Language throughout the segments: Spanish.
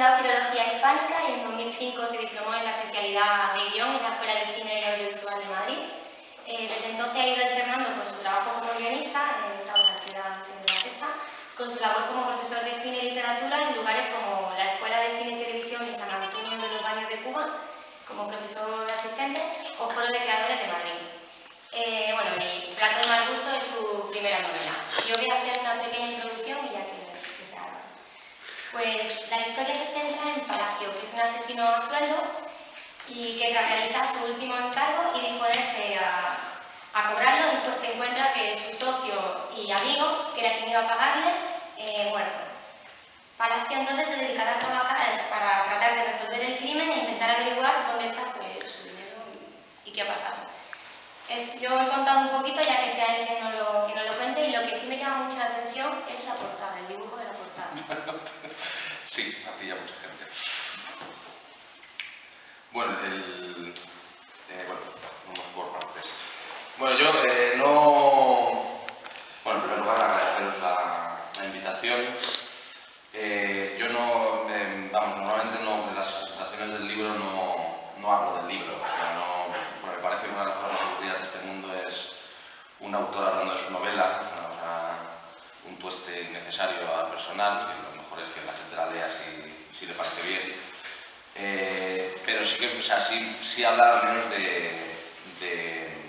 estudiado Filología Hispánica y en 2005 se diplomó en la especialidad de guión en la Escuela de Cine y Audiovisual de Madrid. Desde entonces ha ido alternando con su trabajo como guionista, en esta actividad de La Sexta, con su labor como profesor de cine y literatura en lugares como la Escuela de Cine y Televisión de San Antonio de los Baños de Cuba, como profesor asistente, o foro de creadores de Madrid. Bueno, y Plato de mal gusto es su primera novela. Yo voy a hacer una pequeña introducción y ya que se haga. Pues la historia se centra en Palacios, que es un asesino a sueldo y que tras realizar su último encargo y disponerse a cobrarlo, entonces se encuentra que su socio y amigo, que era quien iba a pagarle, muerto. Palacio entonces se dedicará a trabajar para tratar de resolver el crimen e intentar averiguar dónde está su dinero y qué ha pasado. Yo he contado un poquito, ya que sea él quien no lo cuente, y lo que sí me llama mucho la atención es la portada, el dibujo de la portada. Sí, atilla mucha gente. Bueno, vamos por partes. Bueno, yo en primer lugar agradeceros la invitación. Normalmente en las presentaciones del libro no hablo del libro, o sea, me parece que una de las cosas más aburridas de este mundo es un autor hablando de su novela, o sea, un tueste innecesario al personal, que lo mejor es que la gente la lea si le parece bien. Pero sí que, o sea, sí habla al menos de qué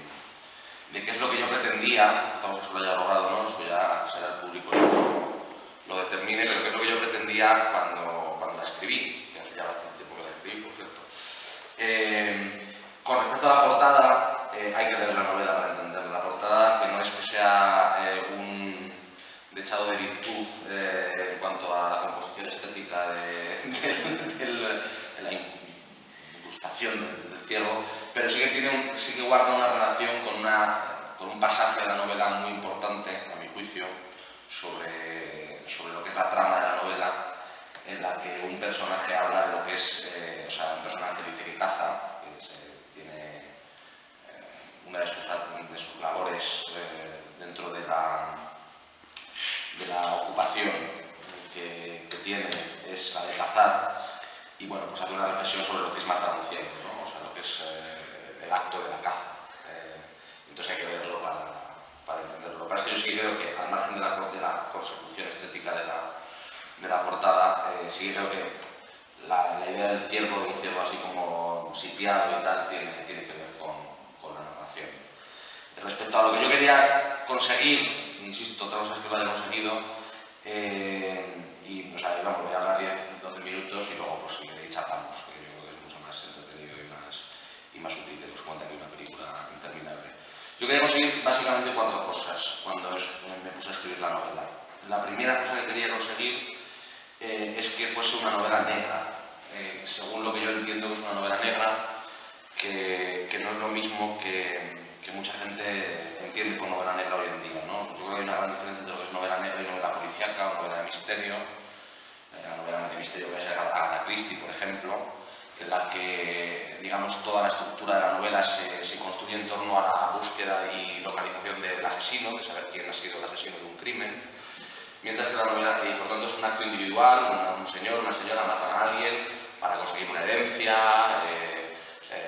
es lo que yo pretendía, tampoco se lo haya logrado, ¿no? Eso ya será el público lo determine, pero qué es lo que yo pretendía cuando la escribí, que hace ya bastante tiempo que la escribí, por cierto. Con respecto a la portada, hay que leer la novela para entenderla. La portada, que no es que sea un dechado de virtud en cuanto a la composición estética de la incrustación del ciervo, pero sí que guarda una relación con un pasaje de la novela muy importante, a mi juicio, sobre lo que es la trama de la novela, en la que un personaje habla de lo que es, un personaje dice que caza, una de sus labores dentro de la ocupación que tiene es la de cazar, y bueno, pues hace una reflexión sobre lo que es matar a un ciervo, ¿no? O sea, lo que es el acto de la caza. Entonces hay que verlo para entenderlo. Lo que pasa es que yo sí creo que, al margen de la consecución estética de la portada, sí creo que la idea del ciervo, de un ciervo así como sitiado y tal, tiene que ver con la narración. Respecto a lo que yo quería conseguir, insisto, otras cosas que lo haya conseguido, voy a hablar 10, 12 minutos y luego, pues si queréis, charlamos, que yo creo que es mucho más entretenido y más útil que os cuenta que una película interminable. Yo quería conseguir básicamente cuatro cosas cuando me puse a escribir la novela. La primera cosa que quería conseguir es que fuese una novela negra. Según lo que yo entiendo que es una novela negra, que no es lo mismo que mucha gente entiende por novela negra hoy en día, ¿no? Yo creo que hay una gran diferencia entre lo que es novela negra y novela policíaca o novela de misterio. La novela de misterio que es Agatha Christie, por ejemplo, en la que, digamos, toda la estructura de la novela se construye en torno a la búsqueda y localización del asesino, de saber quién ha sido el asesino de un crimen. Mientras que la novela, por tanto, es un acto individual, un señor, una señora matan a alguien para conseguir una herencia,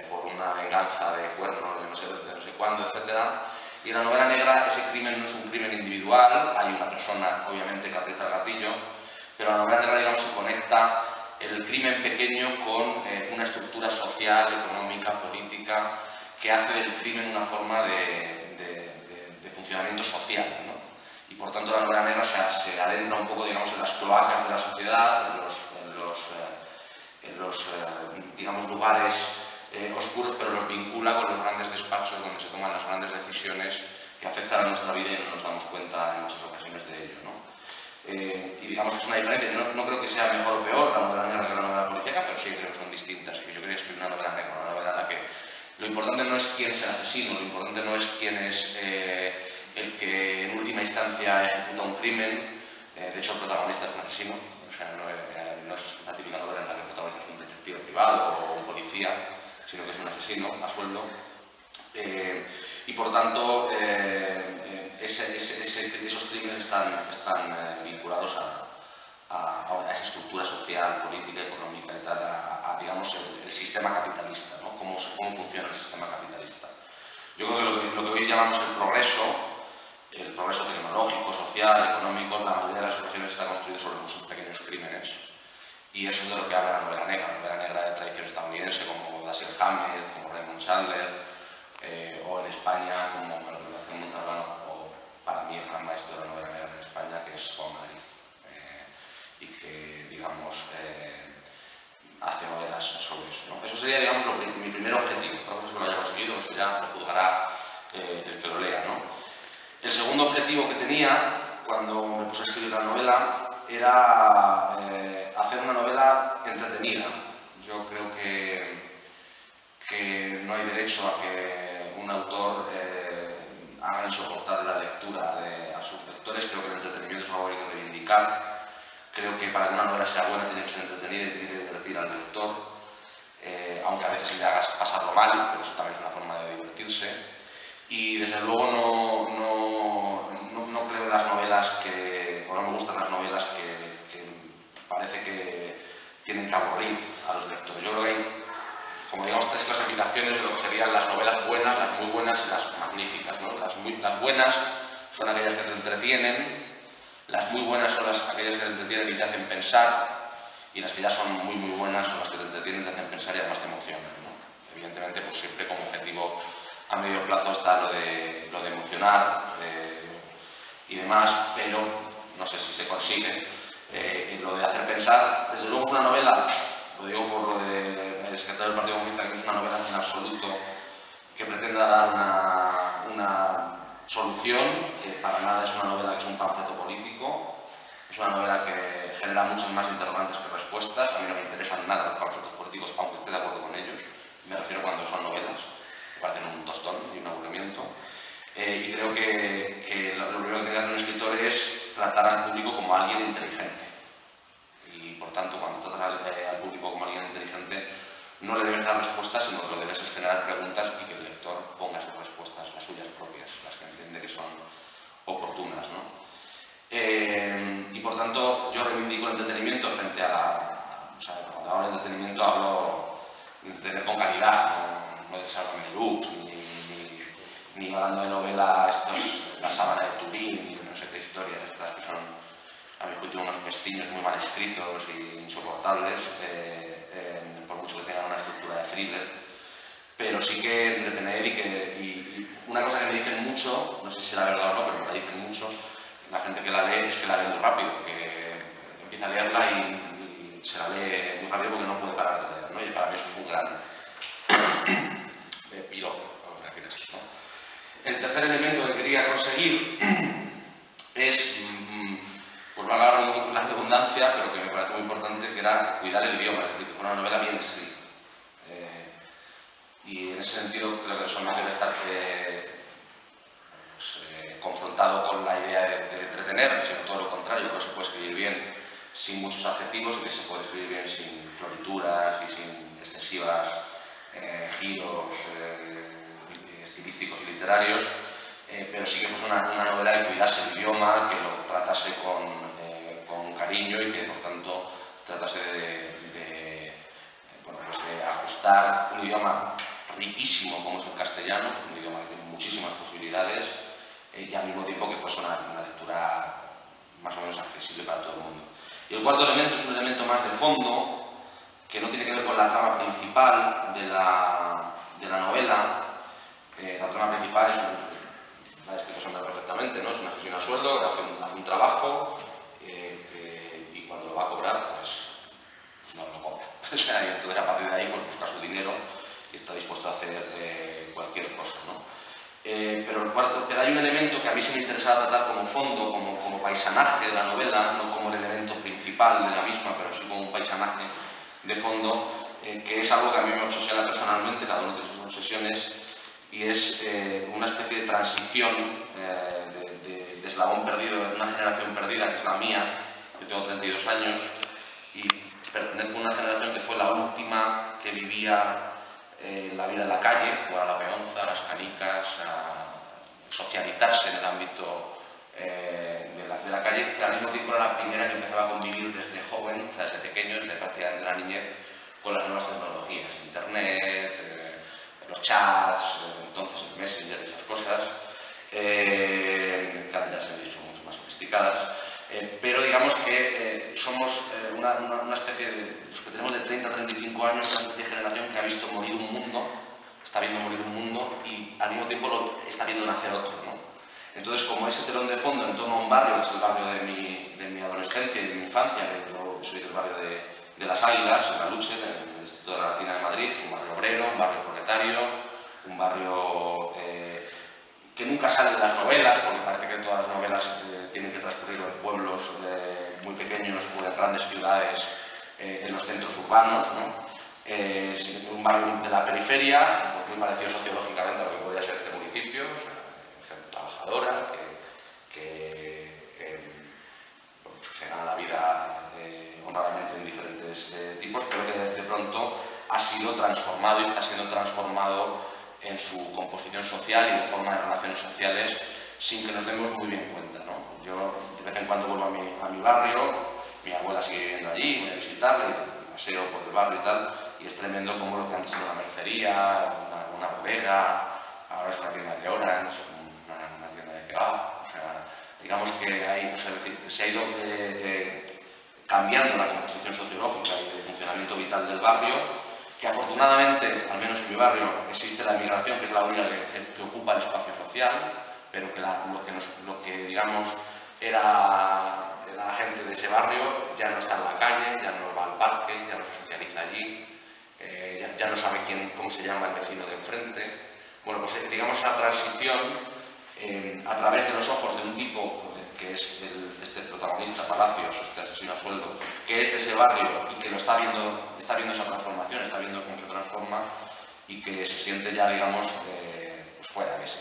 por una venganza de cuernos de no sé cuándo, etc. Y en la novela negra ese crimen no es un crimen individual, hay una persona, obviamente, que aprieta el gatillo, pero la novela negra, digamos, se conecta el crimen pequeño con una estructura social, económica, política, que hace del crimen una forma de funcionamiento social, ¿no? Y por tanto la novela negra se adentra un poco, digamos, en las cloacas de la sociedad, en los lugares oscuros, pero los vincula con los grandes despachos donde se toman las grandes decisiones que afectan a nuestra vida y no nos damos cuenta en muchas ocasiones de ello, ¿no? Y digamos que es una diferencia. Yo no creo que sea mejor o peor la novela negra que la novela policíaca, pero sí creo que son distintas. Y yo quería escribir una novela negra, una novela en la que lo importante no es quién es el asesino, lo importante no es quién es el que en última instancia ejecuta un crimen. De hecho, el protagonista es un asesino, o sea, no es la típica novela en la que el protagonista es un detective privado o un policía, sino que es un asesino a sueldo. Y por tanto, esos crímenes están vinculados a, a esa estructura social, política, económica y tal, a digamos, el sistema capitalista, ¿no? Cómo funciona el sistema capitalista. Yo creo que lo que hoy llamamos el progreso tecnológico, social, económico, la mayoría de las soluciones está construido sobre muchos pequeños crímenes. Y eso es de lo que habla la novela negra de tradición estadounidense, como Dashiell Hammett, como Raymond Chandler, o en España, como Relación Montalbano, o para mí el gran maestro de la novela negra en España, que es Juan Madrid, y que, digamos, hace novelas sobre eso, ¿no? Eso sería, digamos, mi primer objetivo. Otra cosa es que lo haya conseguido, esto ya lo juzgará el que lo lea, ¿no? El segundo objetivo que tenía cuando me puse a escribir la novela era hacer una novela entretenida. Yo creo que no hay derecho a que un autor haga insoportable la lectura a sus lectores. Creo que el entretenimiento es algo que hay que reivindicar. Creo que para que una novela sea buena tiene que ser entretenida y tiene que divertir al lector, aunque a veces le hagas pasarlo mal, pero eso también es una forma de divertirse. Y desde luego no creo en las novelas o no me gustan las novelas que parece que tienen que aburrir a los lectores. Yo creo que hay, como digamos, tres clasificaciones de lo que serían las novelas buenas, las muy buenas y las magníficas, ¿no? Las buenas son aquellas que te entretienen, las muy buenas son aquellas que te entretienen y te hacen pensar, y las que ya son muy muy buenas son las que te entretienen, te hacen pensar y además te emocionan, ¿no? Evidentemente, pues siempre como objetivo a medio plazo está lo de emocionar y demás, pero no sé si se consigue. Lo de hacer pensar, desde luego es una novela, lo digo por lo del secretario del Partido Comunista, que es una novela en absoluto que pretenda dar una solución, que para nada es una novela que es un panfleto político, es una novela que genera muchas más interrogantes que respuestas. A mí no me interesan nada los panfletos políticos, aunque esté de acuerdo con ellos, me refiero cuando son novelas. Parecen un tostón y un aburrimiento. Y creo que lo primero que tiene que hacer un escritor es tratar al público como alguien inteligente. Y por tanto, cuando tratas al público como alguien inteligente, no le debes dar respuestas, sino que lo debes generar preguntas y que el lector ponga sus respuestas, las suyas propias, las que entiende que son oportunas, ¿no? Y por tanto, yo reivindico el entretenimiento frente a o sea, cuando hablo de entretenimiento, hablo de entretener con calidad, ¿no? No de Sálvame de Lux, ni hablando de novelas, La sábana de Turín, ni no sé qué historias estas que son, a mi juicio, unos pestiños muy mal escritos e insoportables, por mucho que tengan una estructura de thriller. Pero sí que entretener y una cosa que me dicen mucho, no sé si será verdad o no, pero me la dicen mucho, la gente que la lee es que la lee muy rápido, que empieza a leerla y se la lee muy rápido porque no puede parar de leer, ¿no? Y para mí eso es un gran piloto, vamos a decir así, ¿no? El tercer elemento que quería conseguir es, pues va a hablar de la redundancia, pero que me parece muy importante, que era cuidar el idioma, es decir, que fuera una novela bien escrita. Y en ese sentido creo que eso me debe estar confrontado con la idea de entretener, sino todo lo contrario, que se puede escribir bien sin muchos adjetivos y que se puede escribir bien sin florituras y sin excesivas giros estilísticos y literarios, pero sí que fuese una novela que cuidase el idioma, que lo tratase con cariño y que por tanto tratase de ajustar un idioma riquísimo como es el castellano, pues un idioma que tiene muchísimas posibilidades, y al mismo tiempo que fuese una lectura más o menos accesible para todo el mundo. Y el cuarto elemento es un elemento más de fondo, que no tiene que ver con la trama principal de la novela. La trama principal es, la descrito sonora perfectamente, ¿no? Es una gestión a sueldo, que hace un trabajo, y cuando lo va a cobrar, pues no lo cobra. Y entonces a partir de ahí pues, busca su dinero y está dispuesto a hacer cualquier cosa, ¿no? Pero hay un elemento que a mí se me interesaba tratar como fondo, como paisanaje de la novela, no como el elemento principal de la misma, pero sí como un paisanaje de fondo, que es algo que a mí me obsesiona personalmente, cada uno de sus obsesiones, y es una especie de transición de eslabón perdido, de una generación perdida, que es la mía. Yo tengo 32 años y pertenezco a una generación que fue la última que vivía la vida en la calle, jugar a la peonza, a las canicas, a socializarse en el ámbito de la calle, pero al mismo tiempo era la primera que empezaba a convivir desde joven, o sea, desde pequeño, desde prácticamente la niñez, con las nuevas tecnologías, internet, los chats, entonces el Messenger y esas cosas, claro, ya se han hecho mucho más sofisticadas, pero digamos que somos una especie de, los que tenemos de 30 a 35 años, una especie de generación que ha visto morir un mundo, está viendo morir un mundo y al mismo tiempo lo está viendo nacer otro, ¿no? Entonces, como ese telón de fondo en torno a un barrio, que es el barrio de mi adolescencia y de mi infancia, que yo soy del barrio de las Águilas, en la Luche, en el Instituto de la Latina de Madrid, un barrio obrero, un barrio proletario, un barrio que nunca sale de las novelas, porque parece que todas las novelas tienen que transcurrir en pueblos muy pequeños o en grandes ciudades, en los centros urbanos, ¿no? Un barrio de la periferia, pues muy parecido sociológicamente a lo que podría ser este municipio, o sea, gente trabajadora que se gana la vida honradamente en diferentes tipos, pero que de pronto ha sido transformado y está siendo transformado en su composición social y de forma de relaciones sociales sin que nos demos muy bien cuenta, ¿no? Yo de vez en cuando vuelvo a mi barrio, mi abuela sigue viviendo allí, voy a visitarla y paseo por el barrio y tal, y es tremendo como lo que antes era una mercería, una bodega, ahora es una tienda de Orange, una tienda de kebab, o sea, digamos que hay, o sea, decir, se ha ido cambiando la composición sociológica y el funcionamiento vital del barrio, que afortunadamente, al menos en mi barrio, existe la migración, que es la única que ocupa el espacio social, pero que lo que digamos era la gente de ese barrio ya no está en la calle, ya no va al parque, ya no se socializa allí, ya no sabe cómo se llama el vecino de enfrente. Bueno, pues digamos esa transición a través de los ojos de un tipo que es este protagonista, Palacios, este asesino a sueldo, que es de ese barrio y que lo está viendo esa transformación, está viendo cómo se transforma y que se siente ya, digamos, pues fuera de ese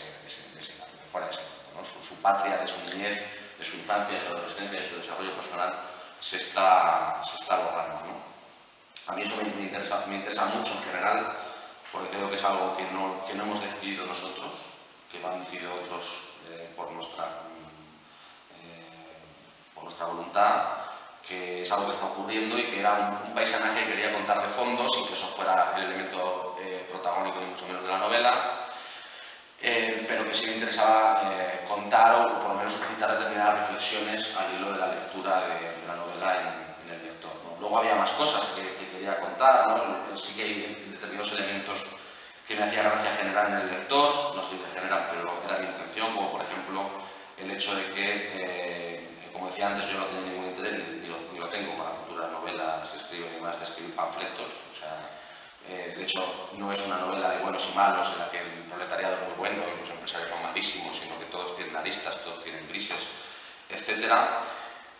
barrio, fuera de ese mundo, ¿no? Su patria, de su niñez, de su infancia, de su adolescencia, de su desarrollo personal se está borrando, ¿no? A mí eso me interesa mucho en general, porque creo que es algo que no hemos decidido nosotros, que lo han decidido otros por nuestra voluntad, que es algo que está ocurriendo y que era un paisanaje que quería contar de fondo, sin que eso fuera el elemento protagónico ni mucho menos de la novela, pero que sí me interesaba contar o por lo menos suscitar determinadas reflexiones al hilo de la lectura de la novela en el lector, ¿no? Luego había más cosas que quería contar, ¿no? Sí que hay determinados elementos que me hacía gracia generar en el lector, no sé si me generan, pero era mi intención, como por ejemplo el hecho de que, como decía antes, yo no tenía ningún interés, ni lo tengo para futuras novelas que escribo, ni más de escribir panfletos, o sea, de hecho no es una novela de buenos y malos en la que el proletariado es muy bueno y los empresarios son malísimos, sino que todos tienen aristas, todos tienen grises, etc.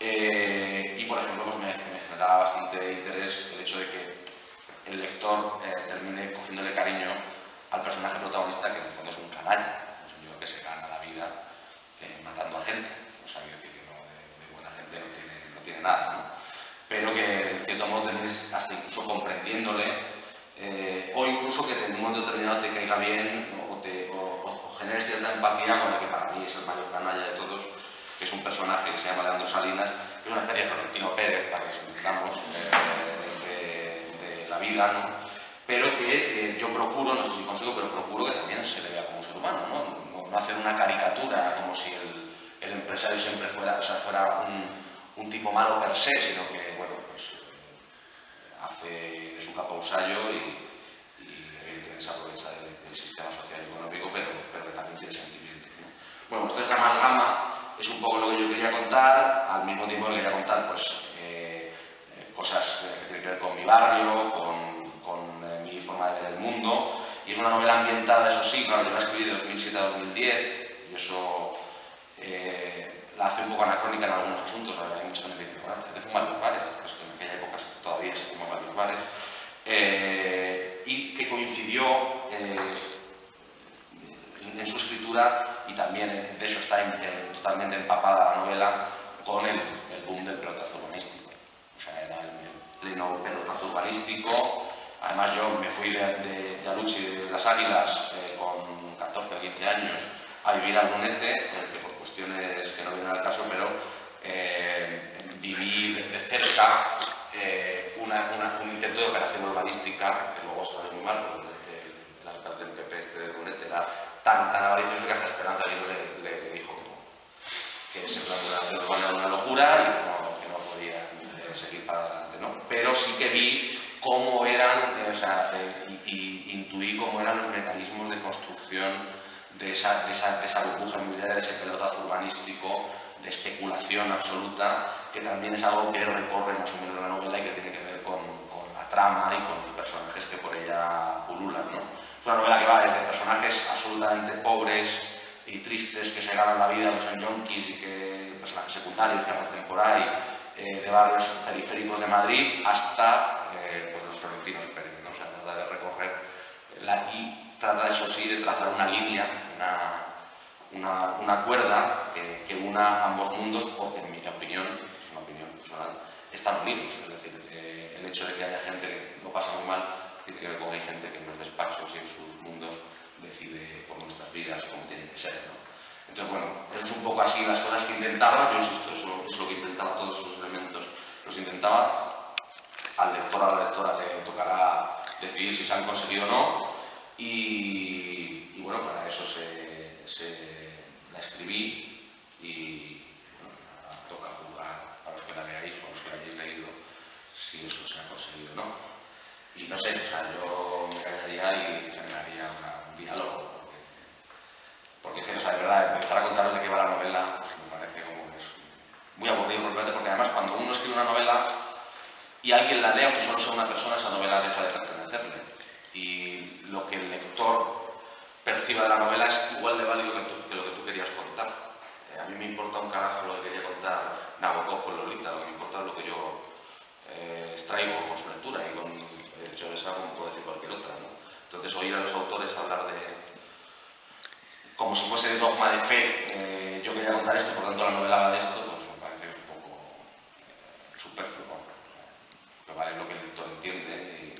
Y por ejemplo pues me generaba bastante interés el hecho de que el lector termine cogiéndole cariño al personaje protagonista, que en el fondo es un canalla, un señor que se gana la vida matando a gente, o sea, quiero decir que no, de buena gente no tiene nada, ¿no? Pero que en cierto modo tenés hasta incluso comprendiéndole, o incluso que en un momento determinado te caiga bien, ¿no? o generes cierta empatía con el que para mí es el mayor canalla de todos, que es un personaje que se llama Leandro Salinas, que es una especie de Florentino Pérez, para que os entendamos, la vida, ¿no? Pero que yo procuro, no sé si consigo, pero procuro que también se le vea como un ser humano, ¿no? No hacer una caricatura como si el empresario siempre fuera, o sea, fuera un tipo malo per se, sino que, bueno, pues hace de su capa un sayo y se aprovecha del sistema social y económico, pero que también tiene sentimientos, ¿no? Bueno, pues esa amalgama es un poco lo que yo quería contar, al mismo tiempo que quería contar, pues, cosas que tienen que ver con mi barrio, con mi forma de ver el mundo. Y es una novela ambientada, eso sí, claro, yo la escribí de 2007 a 2010 y eso la hace un poco anacrónica en algunos asuntos. Hay muchos que me dicen, bueno, se te fuman los bares, es que en aquella época todavía se fumaban los bares. Y que coincidió en su escritura, y también de eso está totalmente empapada la novela, con el boom del pelotazo urbanístico. O sea, era el pleno pelotazo urbanístico. Además, yo me fui de Aluche, de las Águilas, con 14 o 15 años, a vivir al Runete, en el que por cuestiones que no vienen al caso, pero viví de cerca un intento de operación urbanística, que luego salió muy mal, porque el alcalde del PP este de Runete era tan avaricioso que hasta Esperanza le dijo que no, que se planteó una locura y que no podía seguir para adelante, ¿no? Pero sí que vi cómo eran, intuí cómo eran los mecanismos de construcción de esa burbuja inmobiliaria, de ese pelotazo urbanístico, de especulación absoluta, que también es algo que recorre más o menos la novela y que tiene que ver con la trama y con los personajes que por ella pululan, ¿no? Es una novela que va desde personajes absolutamente pobres y tristes que se ganan la vida, que son yonkis y que personajes secundarios que aparecen por ahí, de barrios periféricos de Madrid, hasta los florentinos Pérez, ¿no? O sea, trata de recorrer trata, eso sí, de trazar una línea, una cuerda que una ambos mundos, porque en mi opinión, es una opinión personal, están unidos. Es decir, el hecho de que haya gente que lo pasa muy mal tiene que ver con que hay gente que en los despachos y en sus mundos decide por nuestras vidas cómo tienen que ser, ¿no? Entonces, bueno, eso es un poco así las cosas que intentaba. Yo insisto, eso es lo que intentaba, todos esos elementos los intentaba. Al lector o a la lectora le tocará decidir si se han conseguido o no. Y bueno, para eso la escribí y bueno, toca jugar a los que la leáis o a los que la hayáis leído si eso se ha conseguido o no. Y no sé, yo me callaría y generaría un diálogo. Porque de verdad, empezar a contaros de qué va la novela, pues me parece como que es muy aburrido, porque además cuando uno escribe una novela y alguien la lea, aunque solo sea una persona, esa novela deja de pertenecerle. Y lo que el lector perciba de la novela es igual de válido que lo que tú querías contar. A mí me importa un carajo lo que quería contar Nabokov con Lolita, lo que me importa es lo que yo extraigo con su lectura y con el hecho de esa, como puedo decir cualquier otra, ¿no? Entonces, oír a los autores hablar de como si fuese de dogma de fe, yo quería contar esto, por tanto la novela va de esto, pues me parece un poco superfluo, ¿no? Me vale lo que el lector entiende.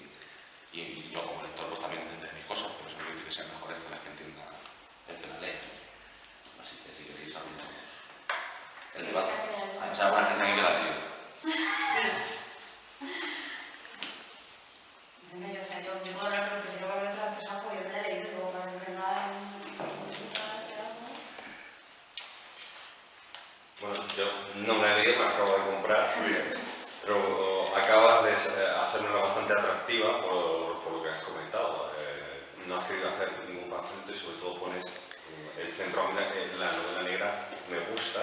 Y yo como lector pues también entendí mis cosas, pero eso no dice que sean mejores que las que entienda el que la lea. Así que si queréis abrimos el debate. Hay alguna gente aquí que la lea. Sí. Yo puedo hablar, pero prefiero hablar de otras personas porque yo me la leí, pero para no ver nada. Bueno, yo no me la he leído, me acabo de comprar. Muy bien. Pero acabas de hacerme bastante atractiva por lo que has comentado. No has querido hacer ningún panfleto y sobre todo pones el centro en la novela negra, me gusta,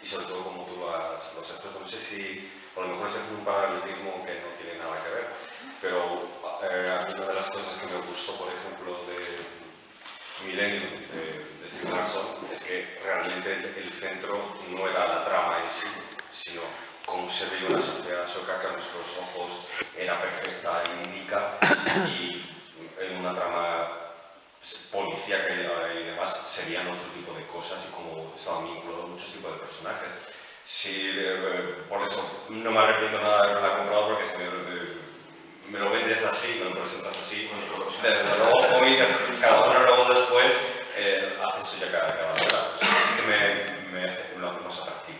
y sobre todo como tú lo has expuesto. No sé si a lo mejor se hace un paralelismo que no tiene nada que ver, pero una de las cosas que me gustó, por ejemplo, de Millenium, de Stryker Sop, es que realmente el centro no era la trama en sí, sino cómo se veía una sociedad sueca que a nuestros ojos era perfecta e única, y en una trama policíaca y demás serían otro tipo de cosas, y como estaban vinculados muchos tipos de personajes. Sí, por eso no me arrepiento nada de haberla comprado, porque si me lo vendes así, me lo presentas así, desde luego, como dices, cada hora luego después, haces eso ya cada hora. Pues, así que me lo hace más atractivo.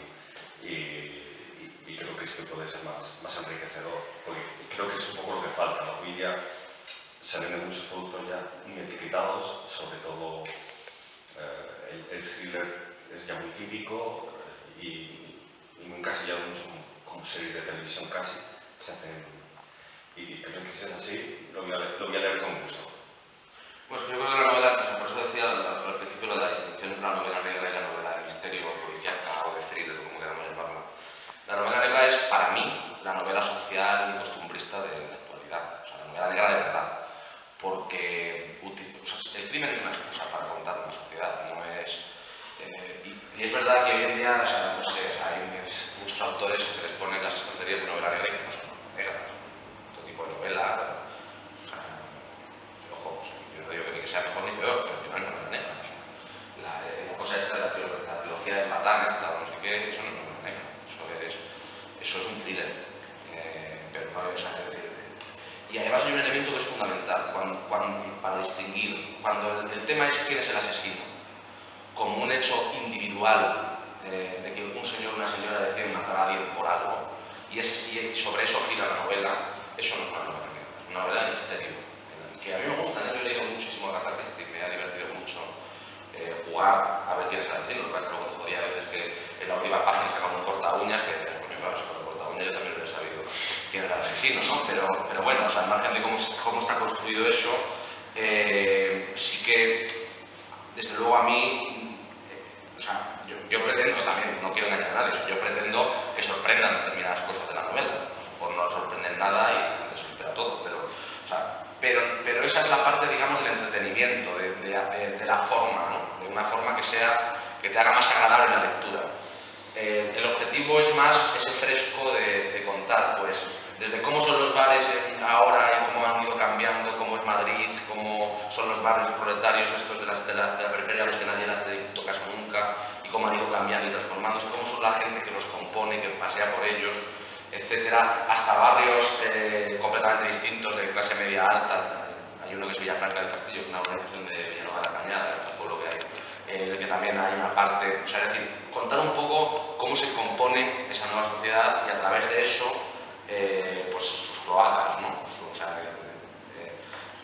Y creo que es que puede ser más enriquecedor, porque creo que es un poco lo que falta, ¿no? Hoy día se venden muchos productos ya muy etiquetados, sobre todo el thriller es ya muy típico y muy encasillado mucho como series de televisión casi, se hacen, y creo que si es así, lo voy a leer con gusto. Pues yo creo que la novela, por eso decía al principio lo de la distinción entre la novela negra y la novela de misterio, policiaca o de thriller, como queramos llamarla. La novela negra es, para mí, la novela social y costumbrista de la actualidad. O sea, la novela negra de verdad. Porque el crimen es una excusa para contar una sociedad. No es, y es verdad que hoy en día, hay muchos autores que les ponen las estanterías de novela negra y que no son negras. Otro tipo de novela. Ojo, yo no digo que sea mejor ni peor, pero no es novela negra. O sea, la cosa esta de la trilogía de Matán, no sé qué, eso no es novela negra. Eso es un thriller, pero no es decir. Y además hay un elemento que es fundamental para distinguir. Cuando el tema es quién es el asesino, como un hecho individual, individual de que un señor o una señora deciden matar a alguien por algo, y sobre eso gira la novela, eso no es una novela negra, es una novela de misterio, que a mí me gusta, yo he leído muchísimo Agatha Christie, me ha divertido mucho jugar a ver quién es el asesino, claro, luego te jodía a veces que en la última página sacaban un corta uñas, que coño, claro, si con el corta uñas yo también lo he sabido quién era el asesino, ¿no? Pero bueno, o sea, al margen de cómo está construido eso, sí que, desde luego a mí, o sea, yo pretendo también, no quiero engañar a nadie, yo pretendo que sorprendan determinadas cosas de la novela, por no sorprender nada y la gente se espera todo, pero, o sea, pero esa es la parte, digamos, del entretenimiento, de la forma, ¿no? De una forma que te haga más agradable la lectura. El objetivo es más ese fresco de contar, pues, desde cómo son los bares ahora y cómo han ido cambiando, cómo es Madrid, cómo son los barrios proletarios estos de la periferia, los que nadie les toca nunca, y cómo han ido cambiando y transformándose, cómo son la gente que los compone, que pasea por ellos, etcétera, hasta barrios completamente distintos de clase media alta. Hay uno que es Villafranca del Castillo, es una organización de Villanueva de la Cañada, el pueblo que hay, en el que también hay una parte, o sea, es decir, contar un poco cómo se compone esa nueva sociedad y a través de eso pues sus cloacas, ¿no? O sea,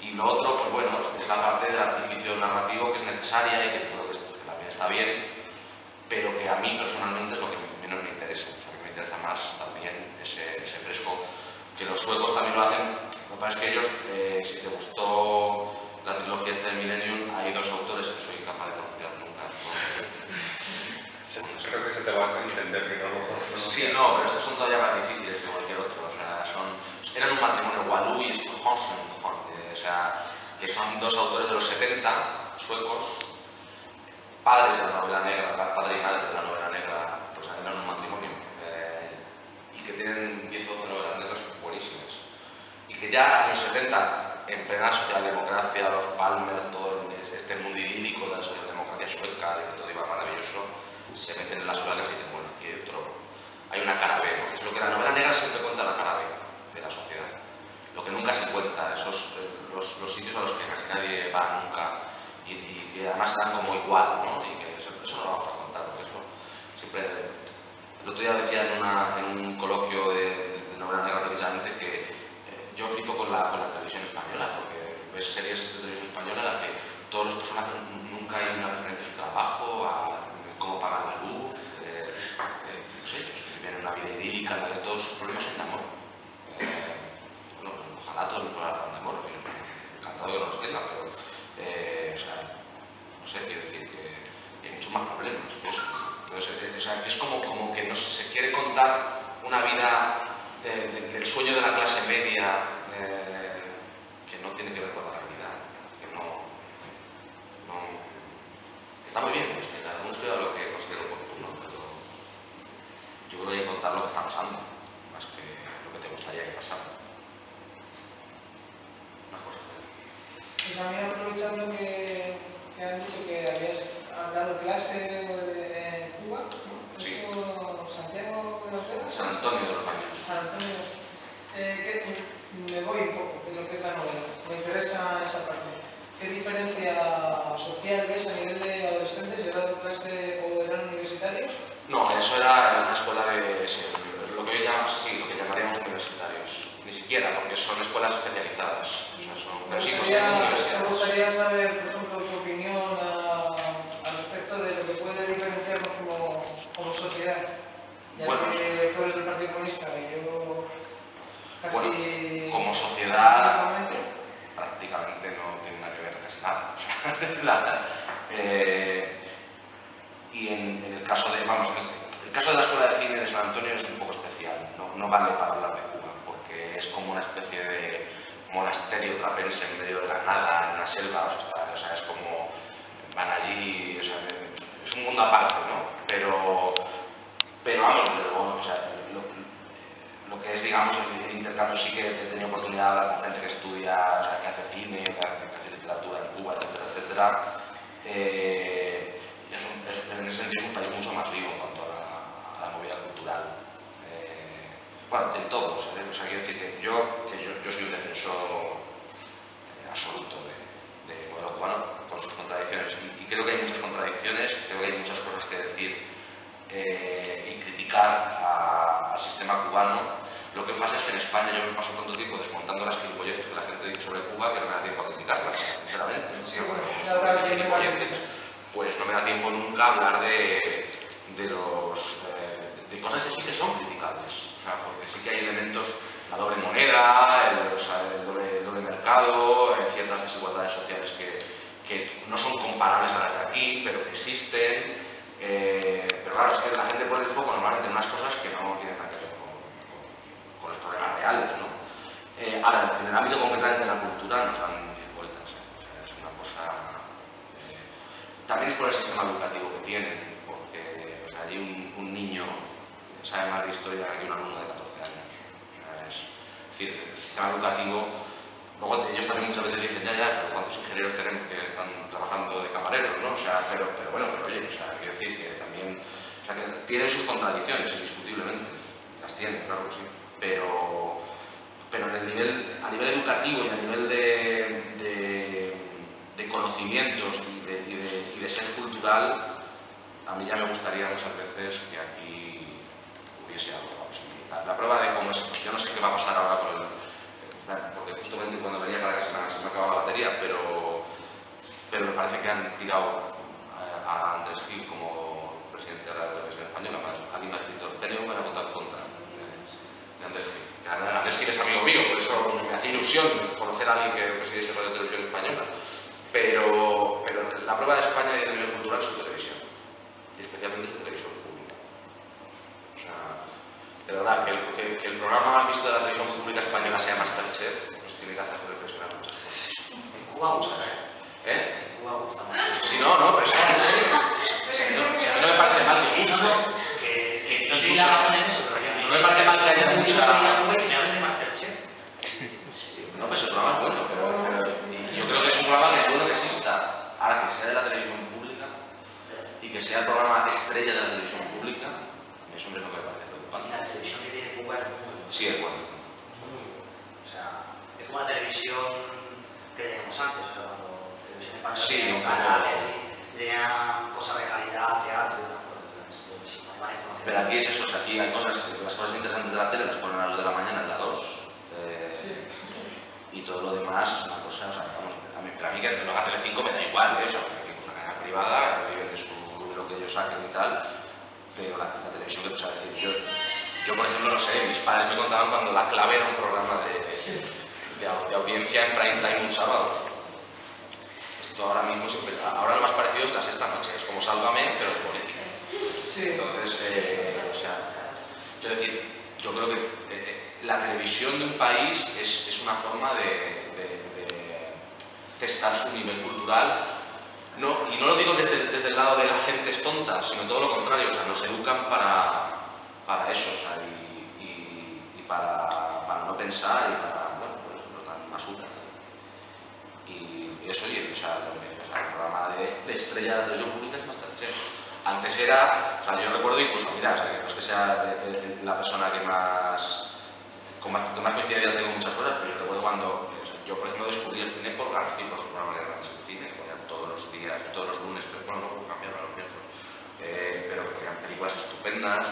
y lo otro, pues bueno, es la parte del artificio narrativo que es necesaria y que creo que también está bien, pero que a mí personalmente es lo que menos me interesa. O sea, que me interesa más también ese fresco, que los suecos también lo hacen. Lo que pasa es que ellos, si te gustó la trilogía de Millenium, hay dos autores que soy incapaz de pronunciar nunca. Creo que se te va a entender que no lo conoces. Sí, no, pero estos son todavía más difíciles que cualquier otro. O sea, eran un matrimonio, Walu y Sturhonsen, o sea, que son dos autores de los 70, suecos, padres de la novela negra, padre y madre de la novela negra, pues eran un matrimonio, y que tienen 10 o 12 novelas negras buenísimas. Y que ya en los 70, en plena socialdemocracia, los Palmer, todo este mundo idílico de la socialdemocracia sueca, de que todo iba maravilloso, se meten en las suelas y dicen, bueno, aquí hay otro, hay una cara B, ¿no? Que es lo que la novela negra siempre cuenta, la cara B de la sociedad. Lo que nunca se cuenta, esos los sitios a los que casi nadie va nunca y que además están como igual, ¿no? Y que eso no lo vamos a contar, porque eso siempre... El otro día decía en un coloquio de novela negra precisamente que yo flipo con la televisión española, porque ves series de televisión española en las que todos los personajes nunca hay una referencia a su trabajo, a cómo pagan la luz, no sé, ellos viven una vida idílica en la que todos sus problemas son de amor. Bueno, pues, ojalá todos los problemas son de amor, encantado que no los tengan, pero, o sea, no sé, quiero decir que hay muchos más problemas que eso. Entonces, o sea, que es como que no se quiere contar una vida del sueño de la clase media que no tiene que ver con la realidad, que no está muy bien, pues que cada uno escriba lo que considera oportuno, pero yo creo que hay que contar lo que está pasando, más que lo que te gustaría que pasara. Una cosa. Y también aprovechando que has dicho que habías dado clase en Cuba, ¿no? Sí. ¿Santiago de los Baños? San Antonio de los Baños. San Antonio. Me voy un poco de lo que es la novela, me interesa esa parte. ¿Qué diferencia social ves a nivel de adolescentes? ¿Y era de clase o eran universitarios? No, eso era una escuela de... Sí, lo que llamaríamos universitarios. Ni siquiera, porque son escuelas especializadas. O sea, son chicos que son universitarios. Me gustaría saber, por ejemplo, tu opinión al respecto de lo que puede diferenciarnos como sociedad. Ya bueno, que tú eres del Partido Comunista y yo casi... Bueno, como sociedad, prácticamente no tiene nada que ver casi nada. O sea, y en el caso de, el caso de la Escuela de Cine de San Antonio es un poco especial, no vale para hablar de Cuba, porque es como una especie de monasterio trapense en medio de la nada, en la selva, o sea, es como, van allí, o sea, es un mundo aparte, ¿no? Pero vamos, desde luego, o sea, lo que es, digamos, el intercambio sí que he tenido oportunidad de hablar con gente que estudia, o sea, que hace cine, que hace literatura en Cuba, etcétera, etcétera. En ese sentido es un país mucho más vivo en cuanto a la movida cultural. Bueno, del todo, ¿sabes? O sea, quiero decir que yo soy un defensor absoluto del modelo cubano, con sus contradicciones. Y creo que hay muchas contradicciones, creo que hay muchas cosas que decir criticar al sistema cubano. Lo que pasa es que en España yo me paso tanto tiempo desmontando las gilipolleces que la gente dice sobre Cuba que no me da tiempo a criticarlas, sinceramente. Sí, bueno, pues no me da tiempo nunca a hablar de cosas que sí que son criticables. O sea, porque sí que hay elementos, la doble moneda, el doble mercado, ciertas desigualdades sociales que no son comparables a las de aquí, pero que existen. Pero claro, es que la gente pone el foco normalmente en unas cosas que no tienen nada que ver con los problemas reales, ¿no? Ahora, en el ámbito completamente de la cultura nos dan muchas vueltas, ¿eh? O sea, es una cosa... También es por el sistema educativo que tienen, porque o sea, allí un niño sabe más de historia que un alumno de 14 años. O sea, es decir, el sistema educativo... Luego ellos también muchas veces dicen, pero ¿cuántos ingenieros tenemos que están trabajando de camareros, no? O sea, pero bueno, pero oye, o sea, quiero decir que también... O sea, que tienen sus contradicciones, indiscutiblemente. Las tienen, claro que sí. Pero en el nivel, a nivel educativo y a nivel de conocimientos y de ser cultural, a mí ya me gustaría muchas veces que aquí hubiese algo. La prueba de cómo es... Pues yo no sé qué va a pasar ahora con el... Porque justamente cuando venía para casa se me acababa la batería, pero me parece que han tirado a Andrés Gil como presidente de la televisión española. A mí me ha escrito, PNV van a votar contra de Andrés Gil. Andrés Gil es amigo mío, por eso me hace ilusión conocer a alguien que presidiese la televisión española. Pero la prueba de España y de nivel cultural es su televisión, y especialmente su televisión pública. O sea, de verdad, que el programa más visto de la televisión pública española sea MasterChef, nos tiene que hacer reflexionar muchas cosas. En Cuba gusta, En Cuba gusta mucho. Si no, pero es que en serio. No me parece mal que guste. Que no tiene nada en eso, pero no me parece mal que haya mucha... Que me hablen de MasterChef. No, pero ese programa es bueno, pero yo creo que es un programa que es bueno que exista. Ahora, que sea de la televisión pública y que sea el programa estrella de la televisión pública, eso me es lo que me parece. La televisión que tiene Cuba es muy buena. Sí, es buena. O sea, es como la televisión que teníamos antes, o sea, cuando televisión española tenía canales y tenía cosas de calidad, teatro y tal, información. Pero aquí es eso, o sea, aquí hay cosas, las cosas interesantes de la tele las ponen a las 2 de la mañana, en la 2. Y todo lo demás es una cosa, o sea, vamos, pero a mí que lo haga Telecinco me da igual, o sea, porque es una cadena privada, que viven de lo que ellos saquen y tal. Pero la televisión que tú sabes decir, yo por ejemplo no sé, mis padres me contaban cuando La Clave era un programa de audiencia en prime time un sábado. Esto ahora mismo, ahora lo más parecido es La Sexta Noche, es como Sálvame, pero de política. Sí. Entonces, o sea, quiero decir, yo creo que la televisión de un país es una forma de testar su nivel cultural. No, y no lo digo desde el lado de la gente es tonta, sino todo lo contrario, o sea, nos educan para eso, o sea, y para no pensar y para, bueno, pues nos dan basura. Y eso, o sea, el programa de estrella de televisión pública es MasterChef. Antes era, o sea, yo recuerdo incluso, mira, o sea, que no es que sea la persona que más coincidencia tengo muchas cosas, pero yo recuerdo cuando, o sea, yo por ejemplo descubrí el cine por García, por su programa de García. Los días, todos los lunes, pero bueno, luego cambiaban los miércoles, pero que eran películas estupendas,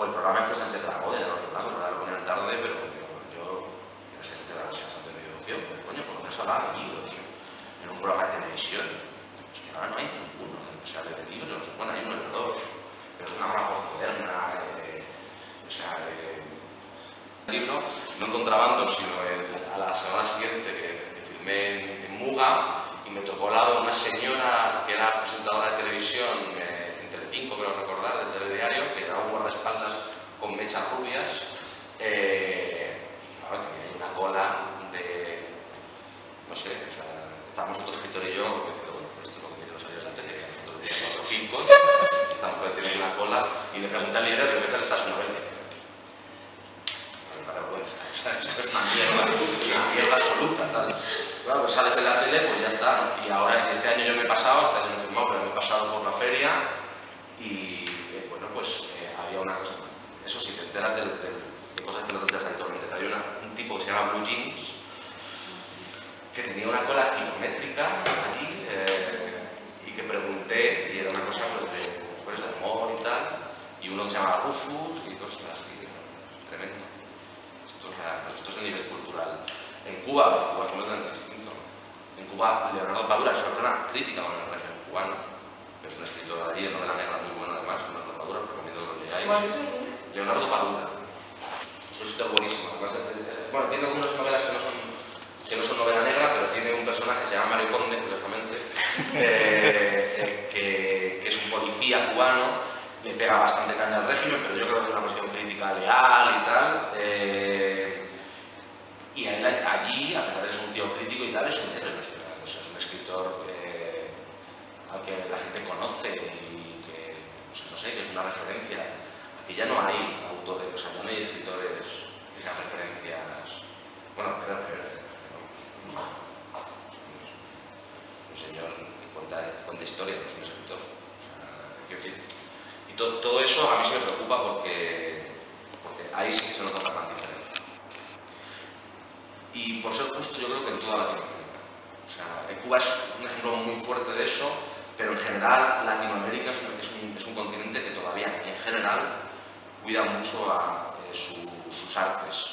o el programa este Sánchez Dragó, ya no sé, lo ponían tarde, pero yo no sé si te da bastante de deducción, pero coño, por lo menos hablaban de libros, en un programa de televisión, es que ahora no hay ninguno, o sea, de libros, bueno, hay uno de dos, pero es una obra postmoderna, o sea, el libro no encontraban dos, sino a la semana siguiente que filmé en Muga, me tocó al lado una señora que era presentadora de televisión en Telecinco, creo recordar, del telediario, que llevaba un guardaespaldas con mechas rubias. Y claro, tenía una cola de... No sé, o sea, estábamos otro escritor y yo, pero bueno, esto es lo que quiero salir de la tele, que nosotros teníamos 4 o 5, estamos con una cola, y le pregunté al libro, ¿qué tal está su novela? Para vergüenza, o sea, eso es una mierda absoluta, tal. Claro, pues sales en la tele, pues ya está, ¿no? Y ahora, este año yo me he pasado, este año no he filmado, pero me he pasado por la feria y, bueno, pues había una cosa. Eso sí, te enteras de cosas que no te enteras habitualmente. Había un tipo que se llama Blue Jeans, que tenía una cola kilométrica allí, y que pregunté, y era una cosa pues, de amor y tal, y y uno que se llama Rufus y todas esas que es tremendo. Esto es a nivel cultural. En Cuba, Cuba es completamente distinto. En Cuba, Leonardo Padura es una persona crítica con el régimen cubano. Es un escritor de allí, de novela negra muy bueno además, Leonardo Padura, os recomiendo que lo leáis. Leonardo Padura. Es un escritor buenísimo. Bueno, tiene algunas novelas que no son novela negra, pero tiene un personaje que se llama Mario Conde, curiosamente, que es un policía cubano, le pega bastante caña al régimen, pero yo creo que es una cuestión crítica leal y tal. Y allí, a pesar de que es un tío crítico y tal, es un héroe nacional, o sea, es un escritor al que la gente conoce y que, no sé, que es una referencia. Aquí ya no hay autores, o sea, ya no hay escritores que sean referencias. Bueno, un señor que cuenta historia, no es un escritor. O sea, quiero decir, y todo eso a mí se me preocupa porque ahí sí que se nota una gran diferencia. Y por ser justo, yo creo que en toda Latinoamérica. O sea, Cuba es un ejemplo muy fuerte de eso, pero en general Latinoamérica es un continente que todavía, en general, cuida mucho a sus artes.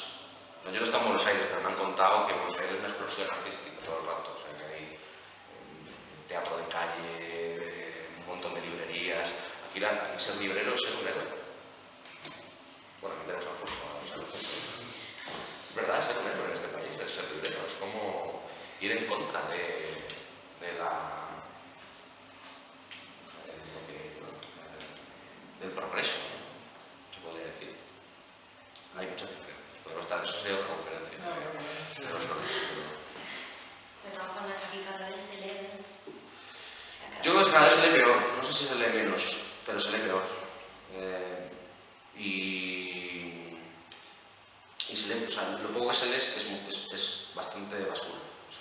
Yo no he estado en Buenos Aires, pero me han contado que Buenos Aires es una explosión artística todo el rato. O sea, que hay teatro de calle, un montón de librerías. Aquí ser librero es ser un héroe. Bueno, aquí tenemos al fútbol. Es verdad, ser un héroe en este país es ser librero. Es como ir en contra del progreso, ¿no? Se podría decir. Hay muchas diferencias. Podemos estar, eso sería otra conferencia. De todas formas, aquí cada vez se lee. Yo creo que cada vez se lee peor. No sé si se lee menos, pero se lee peor. Y se lee, o sea, lo poco que se lee es bastante basura. O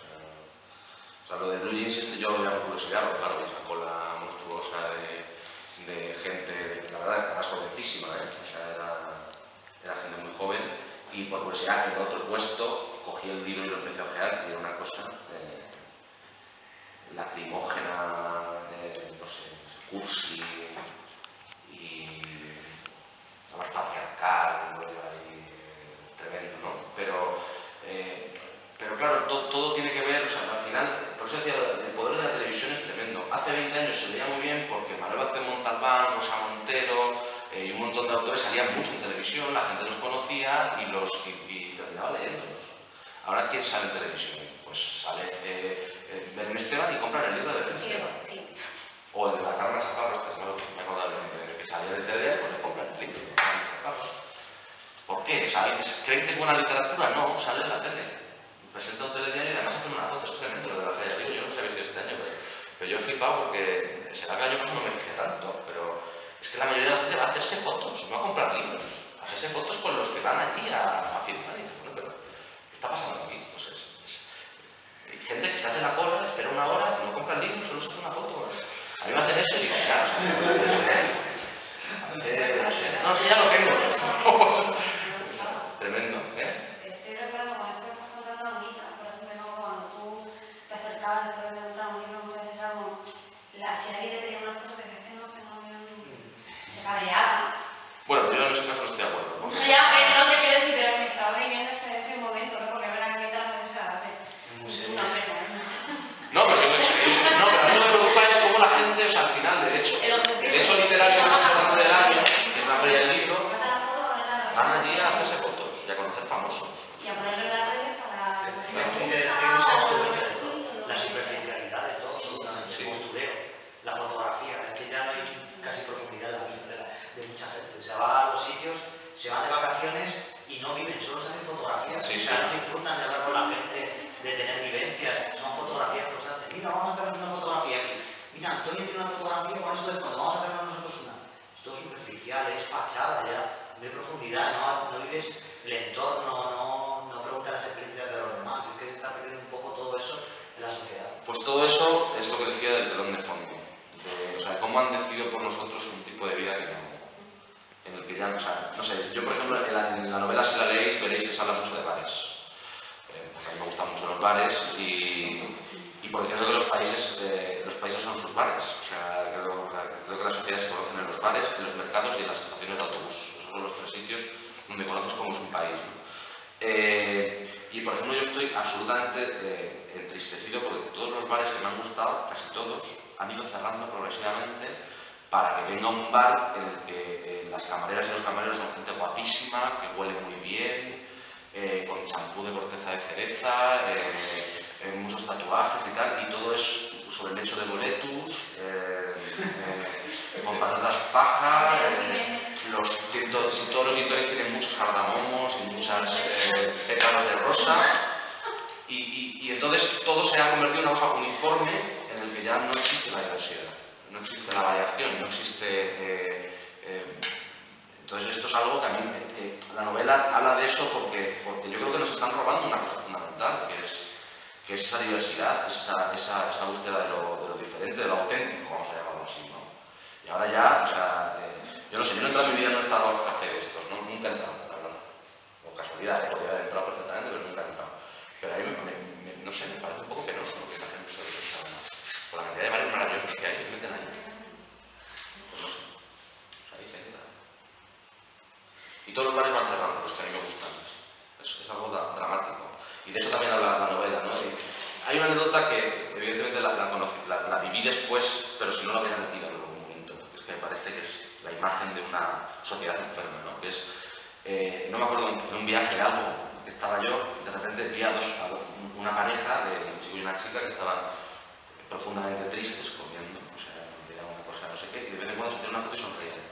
sea, lo de Blue Jeans, yo lo veo por curiosidad, porque claro, esa cola monstruosa de gente, la verdad, además jovencísima, O sea, era gente muy joven. Y por curiosidad, en otro puesto, cogí el libro y lo empecé a ojear, y era una cosa lacrimógena, no sé, cursi, y además patriarcal, tremendo, ¿no? Pero claro, todo tiene que ver, o sea, al final, por eso decía, el poder de la televisión es tremendo. Hace 20 años se veía muy bien porque Manuel Vázquez Montalbán, Rosa Montero, y un montón de autores salían mucho en televisión, la gente los conocía y terminaba leyéndolos. Ahora, ¿quién sale en televisión? Pues sale Belén Esteban y compran el libro de Belén Esteban. Sí. O el de la Carmen Saparro, me acordaba de que salía de TV, pues le compran el libro de la Carmen Saparro. ¿Por qué? ¿Sabes? ¿Creen que es buena literatura? No, sale en la tele. Presenta un telediario y además hacen una foto, es tremendo lo de la tele. Yo no sé si habéis este año, pero yo he flipado porque será que el año pasado no me fijé tanto, pero... Es que la mayoría de la gente va a hacerse fotos, no a comprar libros, a hacerse fotos con los que van allí a firmar. Y dices, bueno, pero ¿qué está pasando aquí? Pues hay gente que se hace la cola, espera una hora, no compra el libro, solo se hace una foto. A mí me hacen eso y digo, ya, o sea, no sé, ya lo tengo. Tremendo, ¿eh? Estoy recordando con esto que estás contando ahorita, por ejemplo, cuando tú te acercabas después de encontrar un libro, muchas veces era como, si alguien te pedía una foto, cabreada. Bueno, yo en ese caso no estoy de acuerdo. Porque... Ya, pero no te quiero decir, pero me estaba viviendo ese momento, ¿no? Porque ahora que tal no es agradable. Una pena, ¿no? No, pero yo a mí lo que me preocupa es cómo la gente, o sea, al final, de hecho, el hecho literario más importante del año, que es la feria del libro, van allí a hacerse fotos y a conocer famosos. Y a ponerse en las redes para... La superficialidad de todo, el postureo, la fotografía, es que ya no hay casi profundidad en la vida. De mucha gente, se va a los sitios, se van de vacaciones y no viven, solo se hacen fotografías, o sea, no disfrutan de hablar con la gente, de tener vivencias, son fotografías constantes. Mira, vamos a hacer una fotografía aquí, mira, Antonio tiene una fotografía con esto de fondo, vamos a hacer nosotros una. Es todo superficial, es fachada ya, no hay profundidad, no vives el entorno, no preguntas las experiencias de los demás, es que se está perdiendo un poco todo eso en la sociedad. Pues todo eso es lo que decía del telón de fondo, o sea, cómo han decidido por nosotros un tipo de vida que no. En el que ya, o sea, no sé, yo por ejemplo en la novela, si la leéis, veréis que se habla mucho de bares. Porque a mí me gustan mucho los bares y y por ejemplo que los países son sus bares. O sea, creo que las sociedades se conocen en los bares, en los mercados y en las estaciones de autobús. Esos son los tres sitios donde conoces cómo es un país, ¿no? Y por ejemplo yo estoy absolutamente entristecido porque todos los bares que me han gustado, casi todos, han ido cerrando progresivamente para que venga un bar en el que las camareras y los camareros son gente guapísima, que huele muy bien, con champú de corteza de cereza, muchos tatuajes y tal, y todo es sobre el hecho de boletus, con patatas paja, todos los guitones tienen muchos cardamomos y muchas pétalas de rosa, y entonces todo se ha convertido en una cosa uniforme en el que ya no existe la diversidad, no existe la variación, no existe... entonces esto es algo que a mí, la novela habla de eso porque yo creo que nos están robando una cosa fundamental, que es esa diversidad, que es esa búsqueda de lo diferente, de lo auténtico, vamos a llamarlo así, ¿no? Y ahora ya, o sea, yo no sé, yo no he entrado en mi vida en un Starbucks de estos, ¿no? Nunca he entrado, la verdad. O casualidad, podría haber entrado perfectamente, pero nunca he entrado. Pero a mí, no sé, me parece un poco penoso que la gente se lo pensaba, ¿no? Por la cantidad de bares maravillosos que hay, se meten ahí. Pues no sé. Pues ahí se entra. Y todos los bares van cerrando, los que a mí me gustan. Es algo dramático. Y de eso también habla la novela, ¿no? Sí. Hay una anécdota que, evidentemente, la viví después, pero si no la hubiera metido en algún momento, porque es que me parece que es la imagen de una sociedad enferma, ¿no? Que es, no me acuerdo, en un viaje de algo que estaba yo, de repente vi una pareja de un chico y una chica que estaban profundamente tristes comiendo, o sea, era una cosa no sé qué, y de vez en cuando se tiran una foto y sonreían.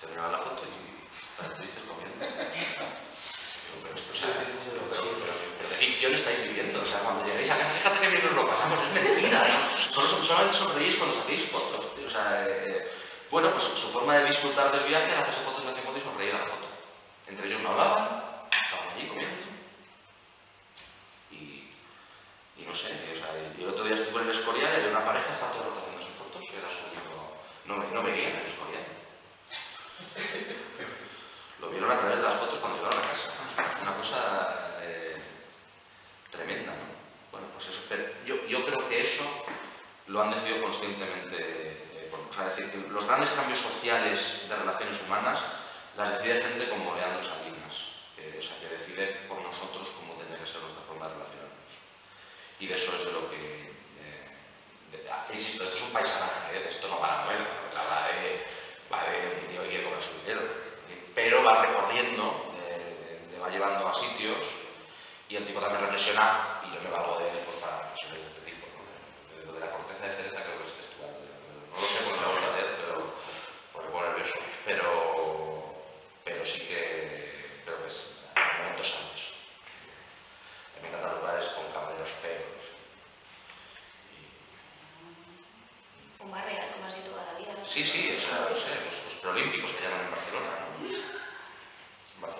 Terminaban la foto y estaban tristes comiendo. Pero esto, o sea, pero de ficción estáis viviendo, o sea, cuando llegáis a casa, fíjate que bien nos lo pasamos, es mentira, ¿no? Solamente sonreís cuando os hacéis fotos, tío. O sea, bueno, pues su forma de disfrutar del viaje era hacerse fotos, y sonreír a la foto. Entre ellos no hablaban, estaban allí comiendo. Y no sé, o sea, el otro día estuve en El Escorial y había una pareja, estaba todo el rato haciendo esas fotos, y era su único... No me veían en El Escorial. Lo vieron a través de las fotos cuando llegaron a casa. Una cosa tremenda, ¿no? Bueno, pues eso. Pero yo creo que eso lo han decidido conscientemente. O sea, decir que los grandes cambios sociales de relaciones humanas las decide gente como Leandro Salinas. O sea, que decide por nosotros cómo tendría que ser nuestra forma de relacionarnos. Y de eso es de lo que... insisto, esto es un paisanaje, esto no va a la novela. La va de un tío que quiere comer su dinero. Pero va recorriendo... va llevando a sitios y el tipo también reflexiona y yo me valgo de él pues, para reflexiones de este tipo, ¿no? De la corteza de cereza creo que es textual, no lo sé por la hora de él, pero por el poner eso, pero sí que creo que es momentos antes. Me encantan los bares con camareros feos. Un bar real como así toda la vida. Sí, sí, o sea, no sé, los preolímpicos que llaman en Barcelona, ¿no?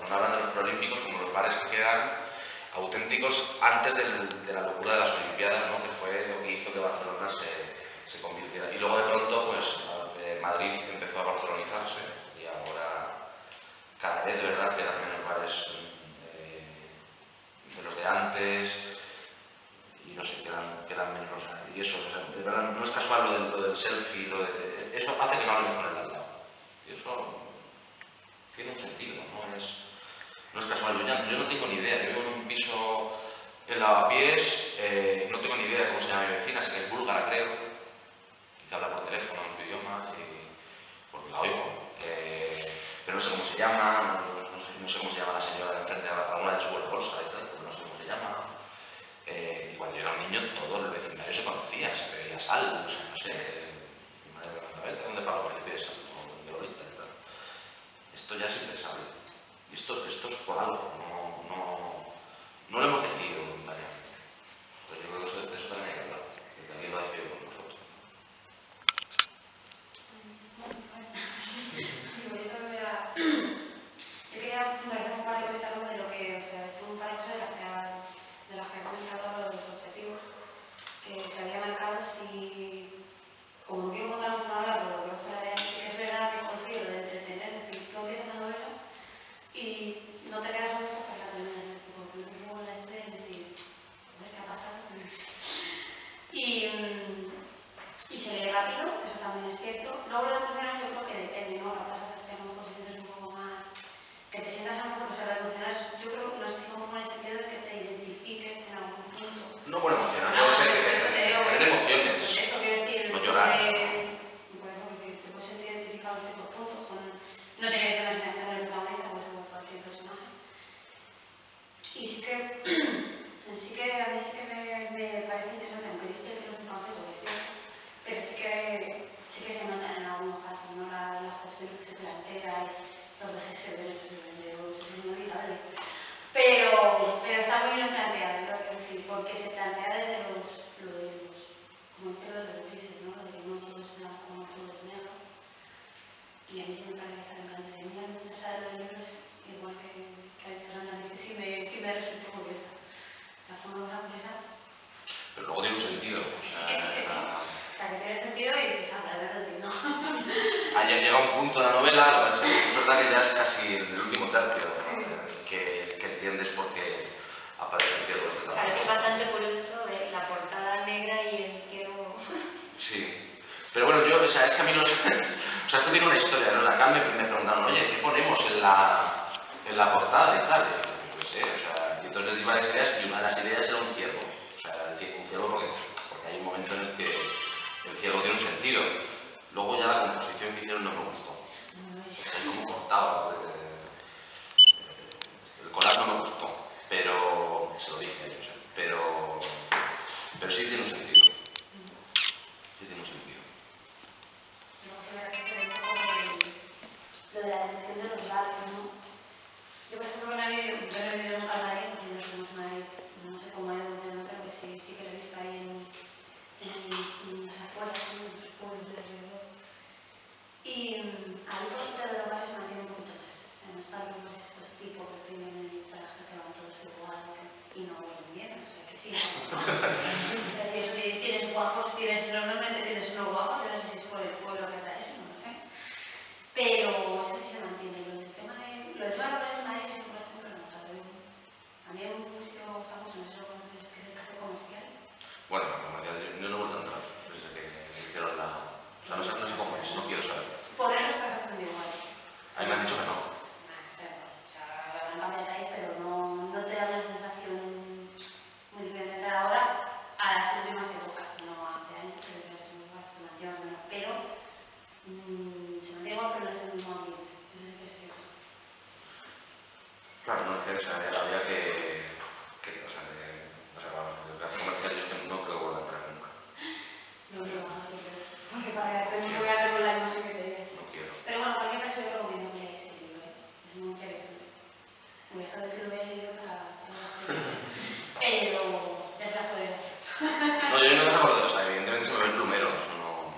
Hablan de los preolímpicos como los bares que quedan auténticos antes de la locura de las Olimpiadas, ¿no? Que fue lo que hizo que Barcelona se convirtiera. Y luego de pronto, pues, Madrid empezó a barcelonizarse y ahora cada vez de verdad quedan menos bares de los de antes y no sé, quedan menos. Y eso, o sea, de verdad, no es casual lo del selfie, eso hace que no hablemos con el de al lado. Y eso tiene un sentido, ¿no? No es casual, yo no tengo ni idea, yo vivo en un piso en Lavapiés, no tengo ni idea de cómo se llama mi vecina, sé que es búlgara creo, que habla por teléfono en su idioma, porque la oigo, pero no sé cómo se llama, no sé cómo se llama la señora de enfrente, alguna de su bolsa y tal, pero no sé cómo se llama. Y cuando yo era un niño todo el vecindario se conocía, se veía sal, o sea, no sé, mi madre me preguntaba, ¿dónde Pablo Felipe es? ¿Dónde Lolita y tal? Esto ya es impensable. Y esto es por algo, no lo hemos decidido voluntariamente. Entonces yo creo que de eso también hay que hablar, que alguien lo ha decidido por nosotros. Yo quería fundar un par de cosas de lo que, o sea, es un par de cosas de las que han comentado los objetivos que se había marcado, si como no quiero contar mucho ahora, pero no fuera de que es verdad que consigo lo de entretener, es decir, tú empiezas la novela y no te quedas a la primera, porque luego la no tenía que ser la selección de los protagonistas, como cualquier personaje. Y sí que, a mí sí que me parece interesante, aunque dice que no es un papel, pero sí que se notan en algunos casos, ¿no? La cuestión que se plantea, los dejes de los inevitables. Pero está muy bien planteado, ¿no? Es decir, porque se plantea desde los como decirlo, desde los grises, ¿no? De que no todo es blanco, no todo es negro. Y a mí me parece que está en plan de mí, al menos de los libros, igual que ha dicho Ana, que sí me resulta curiosa. La forma de la empresa. Pero luego tiene un sentido. O sea, o sea, que tiene sentido y pues habla de lo no. Ayer llega un punto de la novela, lo que es verdad que ya es casi el último tercio, que entiendes por qué aparece el cielo. Claro, es bastante curioso de la portada negra y el cielo. Sí, pero bueno, yo, o sea, es que a mí los... O sea, esto tiene una historia, ¿no? Acá me preguntaron, oye, ¿qué ponemos en la portada de tal? Y pues, o sea, y entonces les di varias ideas y una de las ideas era un ciervo. O sea, un ciervo porque hay un momento en el que el ciervo tiene un sentido. Luego ya la composición que hicieron no me gustó. Es como cortado, el collage no me gustó, pero se lo dije a ellos, pero sí tiene un sentido. Sí tiene un sentido. No, es verdad que se ve un poco lo de la tensión de los labios, ¿no? Yo, por ejemplo, yo no he vivido nunca en Madrid, porque no sé cómo ha evolucionado, pero que sí que lo he visto ahí en las afueras, en los pueblos de alrededor. Y ahí, por suerte, de los bares se mantiene un poquito más. No están estos tipos que tienen el traje que van todos igual y no huelen bien, o sea que sí. Es decir, tienes guapos, normalmente tienes unos guapos, yo no sé si es por el pueblo que trae eso, no lo sé. Pero eso sí se mantiene. Lo del tema de los Madrid, yo por ejemplo, no lo veo. A mí hay un sitio que me gusta mucho, no sé si lo conoces, que es el café comercial. Bueno, el comercial, yo no he vuelto a entrar desde que hicieron la. O sea, no sé cómo es, no quiero saber. Por eso estás haciendo igual. A mí me han dicho que no. Ahí, pero no te da una sensación muy diferente de ahora a las últimas épocas, no hace años, pero las últimas se mantienen menos, pero se mantiene igual, pero no es el mismo ambiente, eso es decir. Claro, no sé, o sea, había que o sea, vamos, el caso comercial yo es que no creo que vuelva a entrar nunca. No, no, no, sí, pero porque para que no voy a hacer con la imagen que te digas. No quiero. Pero bueno, cualquier caso yo creo que no leí ese libro, es muy interesante. Me he sabido que lo he leído para... Pero ya se la jodera. No, yo no me acuerdo, o sea, evidentemente se me ven plumeros, o no...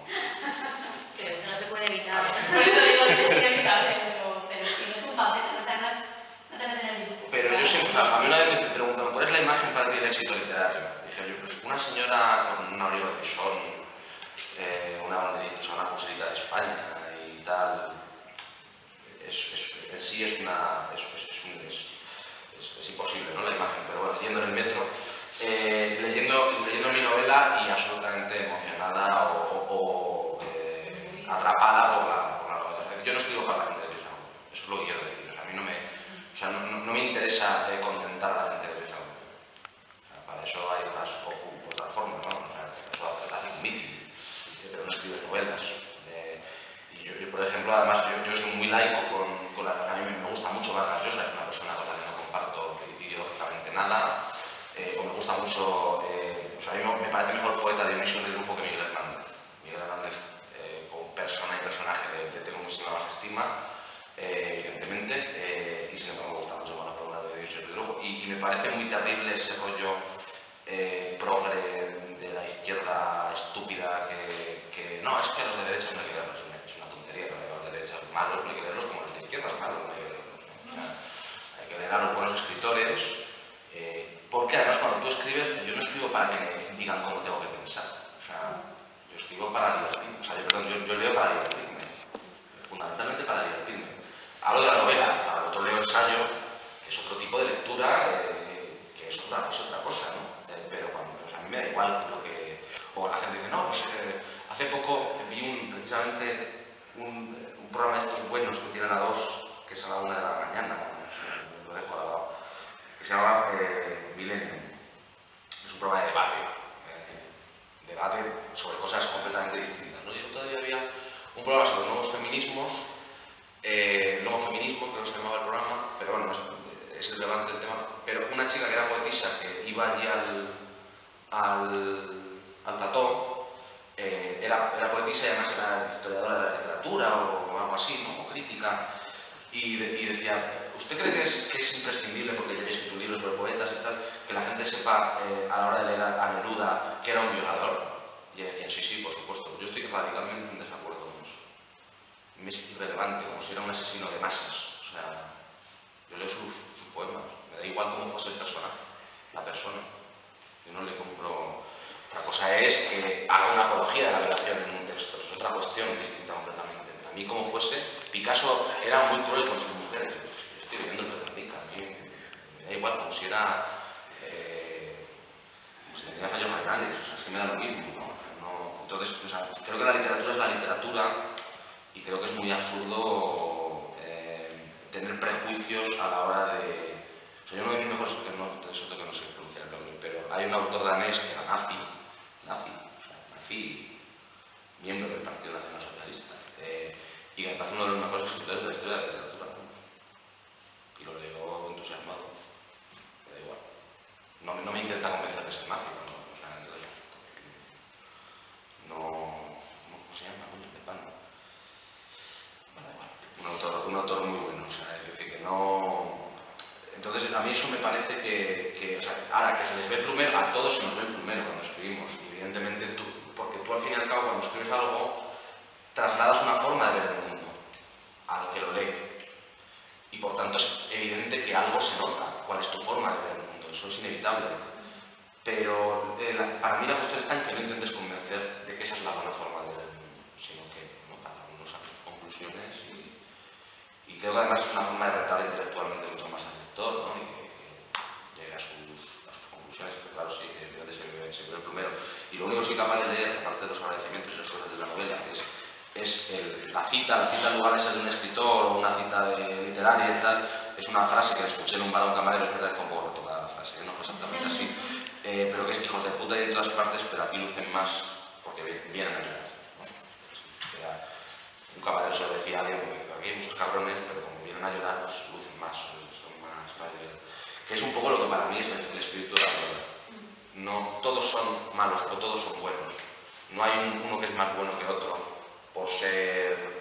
Pero eso no se puede evitar. Por eso digo que es inevitable, pero si no es un papel, o sea, no te meten en el discurso. Pero yo siempre, a mí una vez me preguntaron, ¿cuál es la imagen para ti del éxito literario? Dije yo, pues una señora con un abrigo de pisón, una banderita, una pulserita de España y tal... en sí es imposible, ¿no? La imagen, pero bueno, leyendo en el metro, leyendo mi novela y absolutamente emocionada o atrapada por la novela. Es decir, yo no escribo para la gente que ves algo, eso es lo que quiero decir. O sea, a mí no me interesa contentar a la gente que ves algo. O sea, para eso hay otras formas, ¿no? O sea, eso hace un meeting, pero no escribes novelas. Yo, por ejemplo, además, yo soy muy laico con la... A mí me gusta mucho Vargas Llosa, es una persona con la que no comparto ideológicamente nada. O me gusta mucho... o sea, a mí me parece mejor poeta Dionisio del Grupo que Miguel Hernández. Miguel Hernández, como persona y personaje, le tengo muchísima más estima, evidentemente. Y sin embargo, me gusta mucho la obra de Dionisio del Grupo. Y me parece muy terrible ese rollo progre de la izquierda estúpida que... No, es que los de derecha no hay que verlos. Malos no hay que leerlos como los de izquierdas, malos no hay que leerlos, ¿no? O sea, hay que leer a los buenos escritores, porque además cuando tú escribes, yo no escribo para que me digan cómo tengo que pensar, o sea, yo escribo para divertirme, o sea, yo leo para divertirme, fundamentalmente para divertirme. Hablo de la novela, para el otro leo ensayo, que es otro tipo de lectura, que es otra cosa, ¿no? Pero cuando, pues a mí me da igual lo que... O la gente dice, no, pues hace poco vi precisamente un programa de estos buenos que tienen a 2, que es a la 1 de la mañana, lo dejo al lado, que se llama Millenium. Es un programa de debate, sobre cosas completamente distintas, ¿no? Yo todavía había un programa sobre nuevos feminismos, como feminismo, creo que se llamaba el programa, pero bueno, es relevante el tema. Pero una chica que era poetisa, que iba allí al plató, era poetisa y además era historiadora de la literatura o algo así, ¿no? O crítica, y decía, ¿usted cree que es imprescindible, porque ya habéis escrito un libro sobre poetas y tal, que la gente sepa a la hora de leer a Neruda que era un violador? Y decían, sí, sí, por supuesto. Yo estoy radicalmente en desacuerdo con eso. Me es irrelevante, como si era un asesino de masas. O sea, yo leo sus poemas. Me da igual cómo fuese el personaje, la persona. Yo no le compro... Otra cosa es que haga una apología de la violación en un texto. Es otra cuestión distinta completamente. A mí, como fuese, Picasso era muy cruel con sus mujeres. Yo estoy viendo lo que Picasso. A mí me da igual, como si era... como si tenía fallos renales. O sea, es que me da lo mismo, ¿no? Entonces, o sea, pues creo que la literatura es la literatura y creo que es muy absurdo tener prejuicios a la hora de... O sea, yo uno de mis mejores... no sé pronunciar el nombre, pero hay un autor danés que era nazi, miembro del Partido Nacional Socialista, y que me parece uno de los mejores escritores de la historia de la literatura, ¿no? Y lo leo entusiasmado, me da igual. No me intenta convencer de ser nazi, ¿no? ¿Cómo se llama? Un autor muy bueno, o sea, es decir, que no... Entonces, a mí eso me parece que o sea, ahora que se les ve primero, a todos se nos ve primero cuando escribimos, evidentemente tú, porque tú al fin y al cabo cuando escribes algo, trasladas una forma de ver el mundo al que lo lee, y por tanto es evidente que algo se nota, cuál es tu forma de ver el mundo, eso es inevitable. Pero para mí la cuestión está en que no intentes convencer de que esa es la buena forma de ver el mundo, sino que bueno, cada uno saca sus conclusiones y creo que además es una forma de retar intelectualmente mucho más al lector, ¿no? Y que llegue a sus conclusiones, pero claro, sí, evidentemente se ve el primero. Y lo único que soy capaz de leer, aparte de los agradecimientos y las cosas de la novela, es la cita en lugar de ser de un escritor o una cita literaria y tal, es una frase que escuché en un bar a un camarero, es verdad que está un poco retocada la frase, no fue exactamente así. Pero que es hijos de puta y en todas partes, pero aquí lucen más porque vienen a ayudar, ¿no? Un camarero se lo decía a alguien, aquí hay muchos cabrones, pero como vienen a ayudar, pues lucen más, son más mayores. Que es un poco lo que para mí es el espíritu de la novela. No todos son malos o todos son buenos. No hay uno que es más bueno que otro por ser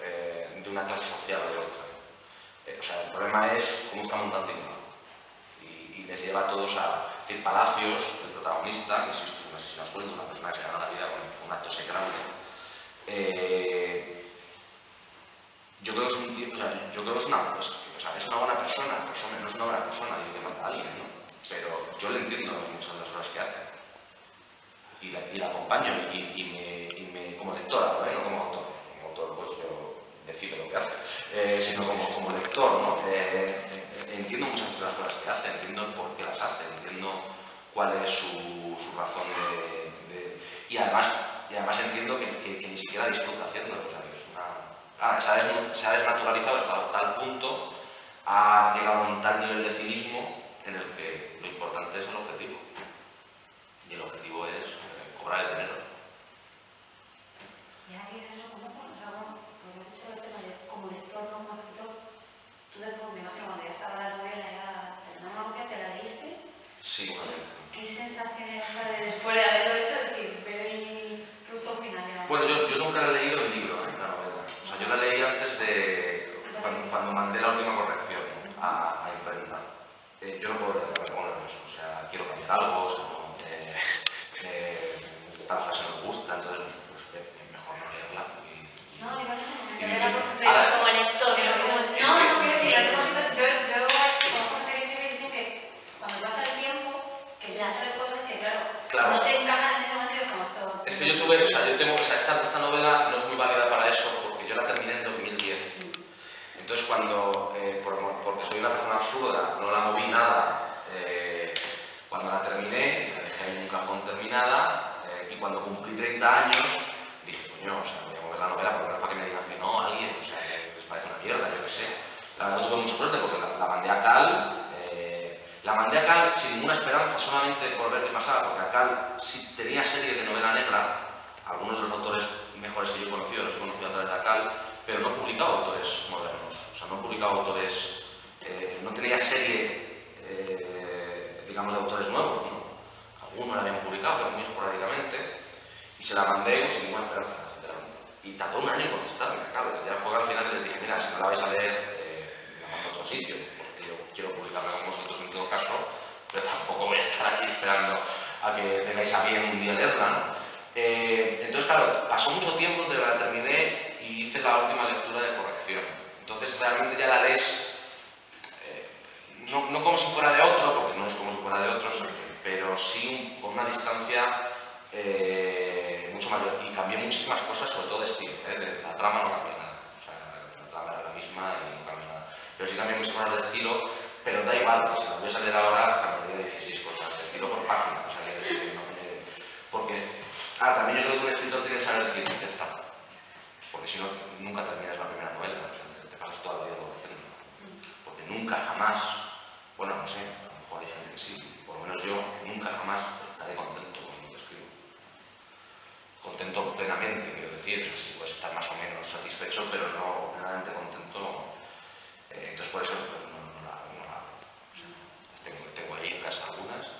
de una clase social o de otra. O sea, el problema es cómo está montado el tema. Y les lleva a todos a... Es decir, Palacios, el protagonista, que insisto, es un asesino a sueldo, una persona que se gana la vida con un acto execrable. Yo creo que es un tío, o sea, yo creo que es una buena persona, no es una buena persona, yo que mata a alguien, ¿no? Pero yo le entiendo muchas de las cosas que hace. Y la acompaño, y me, como lectora, ¿no? Como autor. Como autor, pues yo decido lo que hace. Sino como lector, ¿no? Entiendo muchas de las cosas que hace, entiendo el por qué las hace, entiendo cuál es su razón de... Y además entiendo que ni siquiera disfruta haciéndolo, o sea, que es una... se ha desnaturalizado hasta tal punto, ha llegado a un tal nivel de cinismo en el que lo importante es el objetivo. Y el objetivo es cobrar el dinero. ¿Y aquí es eso como por favor? Porque has dicho que como lector no como escritor, tú ves como me imagino cuando ya estaba la novela, ya terminó una novela, ¿te la leíste? Sí, bueno. ¿Qué sensación era después de haberlo hecho? Es decir, ver el fruto final. Bueno, yo nunca la he leído el libro, la novela. O sea, yo la leí antes de... Cuando mandé la última corrección a imprenta. Yo no puedo leerla, bueno, o sea, quiero cambiar algo, o sea, esta frase no me gusta, entonces pues, mejor no leerla. No, digo que se me quedó la como lector, pero como... No, quiero decir, yo conozco gente que dicen que cuando pasa el tiempo, que ya sabes cosas que, claro, no te encajan en ese momento como esto. Es que yo tuve, o sea, yo tengo, o sea, esta novela no es muy válida para eso, porque yo la terminé en 2010. Entonces cuando, porque soy una persona absurda, no la moví nada, cuando la terminé, la dejé en un cajón terminada, y cuando cumplí 30 años, dije, coño, o sea, la novela, por lo menos para que me digan que no a alguien, o sea, les parece una mierda, yo qué sé. La verdad no tuve mucha suerte porque la mandé a Cal, sin ninguna esperanza, solamente por ver qué pasaba, porque a Cal sí tenía serie de novela negra, algunos de los autores mejores que yo he conocido, los he conocido a través de Cal, pero no publicaba autores modernos, o sea, no publicaba publicado autores, no tenía serie, digamos, de autores nuevos, ¿no? Algunos la habían publicado, pero muy esporádicamente, y se la mandé sin ninguna esperanza, sinceramente. Y tardó un año en contestarme, claro, ya fue que al final les dije, mira, si no la vais a leer, la mando a otro sitio, porque yo quiero publicarla con vosotros en todo caso, pero tampoco voy a estar aquí esperando a que tengáis a bien un día leerla, ¿no? Entonces, claro, pasó mucho tiempo desde que la terminé y hice la última lectura de corrección. Entonces, realmente ya la lees, no como si fuera de otro, porque no es como si fuera de otros, pero sí con una distancia mucho mayor. Y cambié muchísimas cosas, sobre todo de estilo. La trama no cambió nada. O sea, la trama era la misma y no cambió nada. Pero sí cambié muchas cosas de estilo, pero da igual, porque si la voy a salir ahora, cambiaría 16 cosas de estilo por página. O sea, también yo creo que un escritor tiene que saber decir que está, porque si no, nunca terminas la primera novela, o sea, te pasas toda la vida corrigiendo, porque nunca jamás, bueno, no sé, a lo mejor hay gente que sí, por lo menos yo nunca jamás estaré contento con lo que escribo. Contento plenamente, quiero decir, o sea, sí puedes estar más o menos satisfecho, pero no plenamente contento, entonces por eso pues, no la o sea, tengo ahí en casa algunas.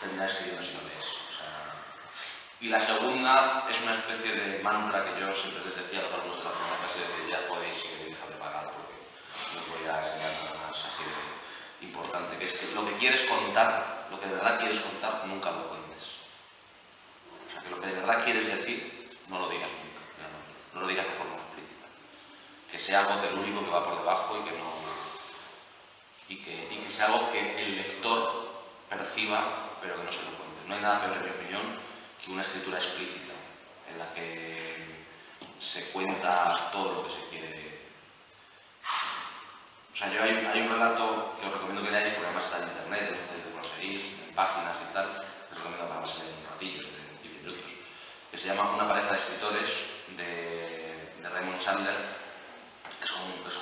terminar escribiendo si no lees. O sea... Y la segunda es una especie de mantra que yo siempre les decía a los alumnos de la primera clase, de ya podéis y que dejar de pagar porque no os voy a enseñar nada más así de importante, que es que lo que quieres contar, lo que de verdad quieres contar, nunca lo cuentes. O sea, que lo que de verdad quieres decir, no lo digas nunca, no lo digas de forma explícita. Que sea algo telúrico que va por debajo y que no... Y que sea algo que el lector perciba, pero que no se lo cuente. No hay nada peor, en mi opinión, que una escritura explícita, en la que se cuenta todo lo que se quiere. O sea, yo hay un relato que os recomiendo que leáis, porque además está en internet, en conseguir, en páginas y tal, os recomiendo que además en un ratillo, en 15 minutos, que se llama Una pareja de escritores, de Raymond Chandler, que es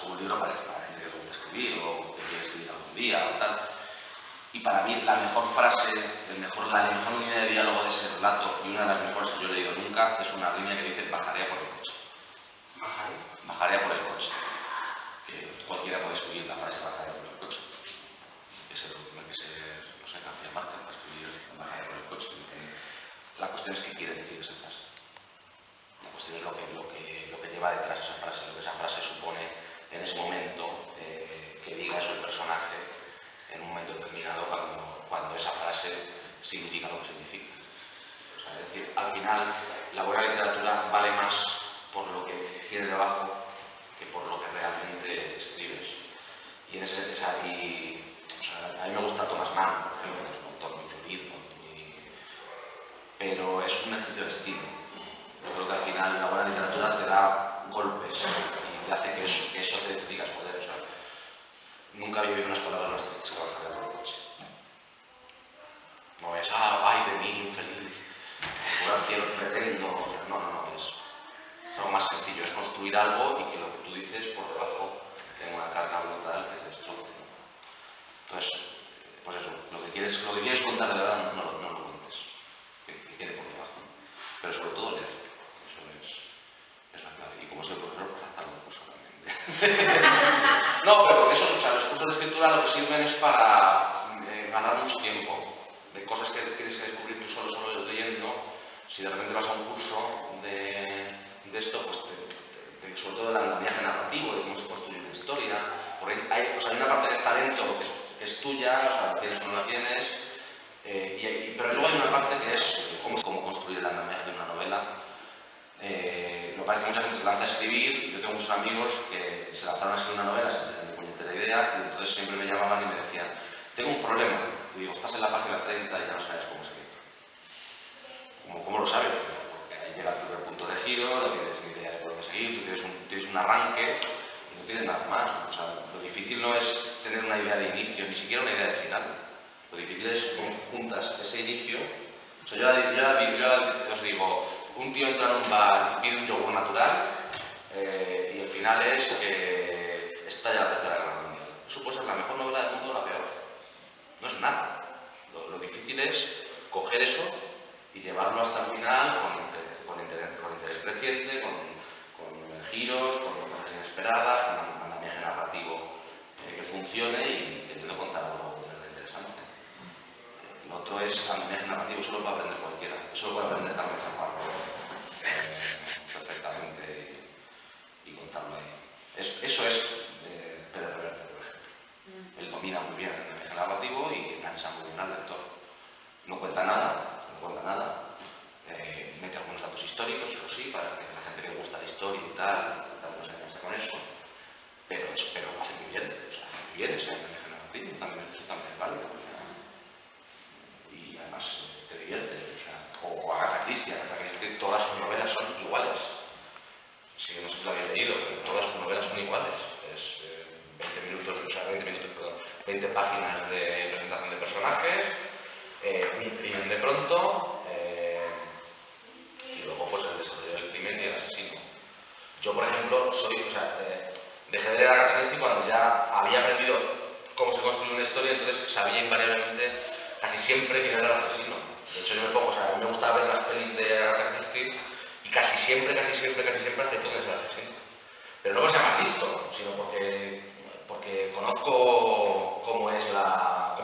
un libro para gente que le gusta escribir, o día o tal, y para mí la mejor frase, la mejor línea de diálogo de ese relato, y una de las mejores que yo he leído nunca, es una línea que dice: bajaría por el coche. Bajaría por el coche. Que cualquiera puede escribir la frase bajaría por el coche. Ese hay que ser, no sé, García Márquez para escribir bajaría por el coche. La cuestión es qué quiere decir esa frase. La cuestión es lo que lleva detrás esa frase, lo que esa frase supone en ese momento que diga eso el personaje en un momento determinado cuando esa frase significa lo que significa. O sea, es decir, al final la buena literatura vale más por lo que tiene debajo que por lo que realmente escribes. Y en a mí me gusta Thomas Mann, por ejemplo, que es un autor muy fluido, pero es un ejercicio de estilo. Yo creo que al final la buena literatura te da golpes y te hace que eso te digas poder. Nunca había oído unas palabras más tristes que bajaría por el coche. No es, ay de mí, infeliz, por los cielos pretendo, o sea, no, es algo más sencillo, es construir algo y que lo que tú dices por debajo tenga una carga brutal que te destruye. Entonces, pues eso, lo que quieres contar de verdad no lo cuentes, que quede por debajo, pero sobre todo leer, eso es la clave. Y como soy profesor, pues hasta luego, solamente. No, pero porque eso, o sea, los cursos de escritura lo que sirven es para ganar mucho tiempo de cosas que tienes que descubrir tú solo leyendo. Si de repente vas a un curso de esto, pues sobre todo el andamiaje narrativo, de cómo se construye una historia, porque hay una parte que está dentro, que es tuya, o sea, la tienes o no la tienes, pero luego hay una parte que es cómo construir el andamiaje de una novela. Lo que pasa es que mucha gente se lanza a escribir. Yo tengo muchos amigos que se lanzaron a escribir una novela sin tener ni puñetera idea, y entonces siempre me llamaban y me decían: tengo un problema. Y digo: estás en la página 30 y ya no sabes cómo escribir. ¿Cómo lo sabes? Porque ahí llega el primer punto de giro, no tienes ni idea de por dónde seguir, tú tienes un arranque y no tienes nada más. O sea, lo difícil no es tener una idea de inicio, ni siquiera una idea de final. Lo difícil es cómo juntas ese inicio. O sea, yo os digo: un tío entra en un bar y pide un yogur natural, y el final es que estalla la Tercera Guerra Mundial. Eso puede ser la mejor novela del mundo o la peor. No es nada. Lo difícil es coger eso y llevarlo hasta el final con interés creciente, con giros, con cosas inesperadas, con un andamiaje narrativo que funcione y intentando contar algo interesante. El otro es andamiaje narrativo, solo para aprender cualquiera. Eso lo puede aprender también San Pablo perfectamente y contarlo ahí. Eso es Pérez Reverte, por ejemplo. Él domina muy bien el lenguaje narrativo y engancha muy bien al lector. No cuenta nada, no cuenta nada. Mete algunos datos históricos, eso sí, para que la gente que le gusta la historia y tal no se enganche con eso. Pero lo hace muy bien, o sea, hace muy bien ese lenguaje narrativo, también, eso también es válido. O sea, y además te diviertes. O Agatha Christie, todas sus novelas son iguales. Sí, no sé si lo habéis leído, pero todas sus novelas son iguales. Es 20 páginas de presentación de personajes, un crimen de pronto, y luego pues el desarrollo del crimen y el asesino. Yo, por ejemplo, dejé de leer Agatha Christie cuando ya había aprendido cómo se construye una historia, entonces sabía invariablemente casi siempre quién era el asesino. De hecho, yo me pongo, o sea, a mí me gusta ver las pelis de Agatha Christie y casi siempre acepto que es el asesino. Pero no por ser más listo, sino porque conozco cómo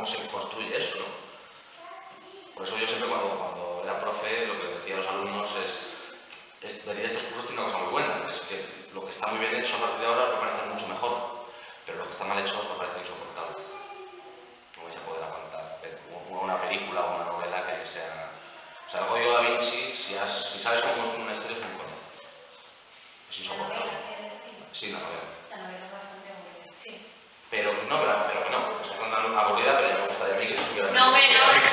se construye eso, ¿no?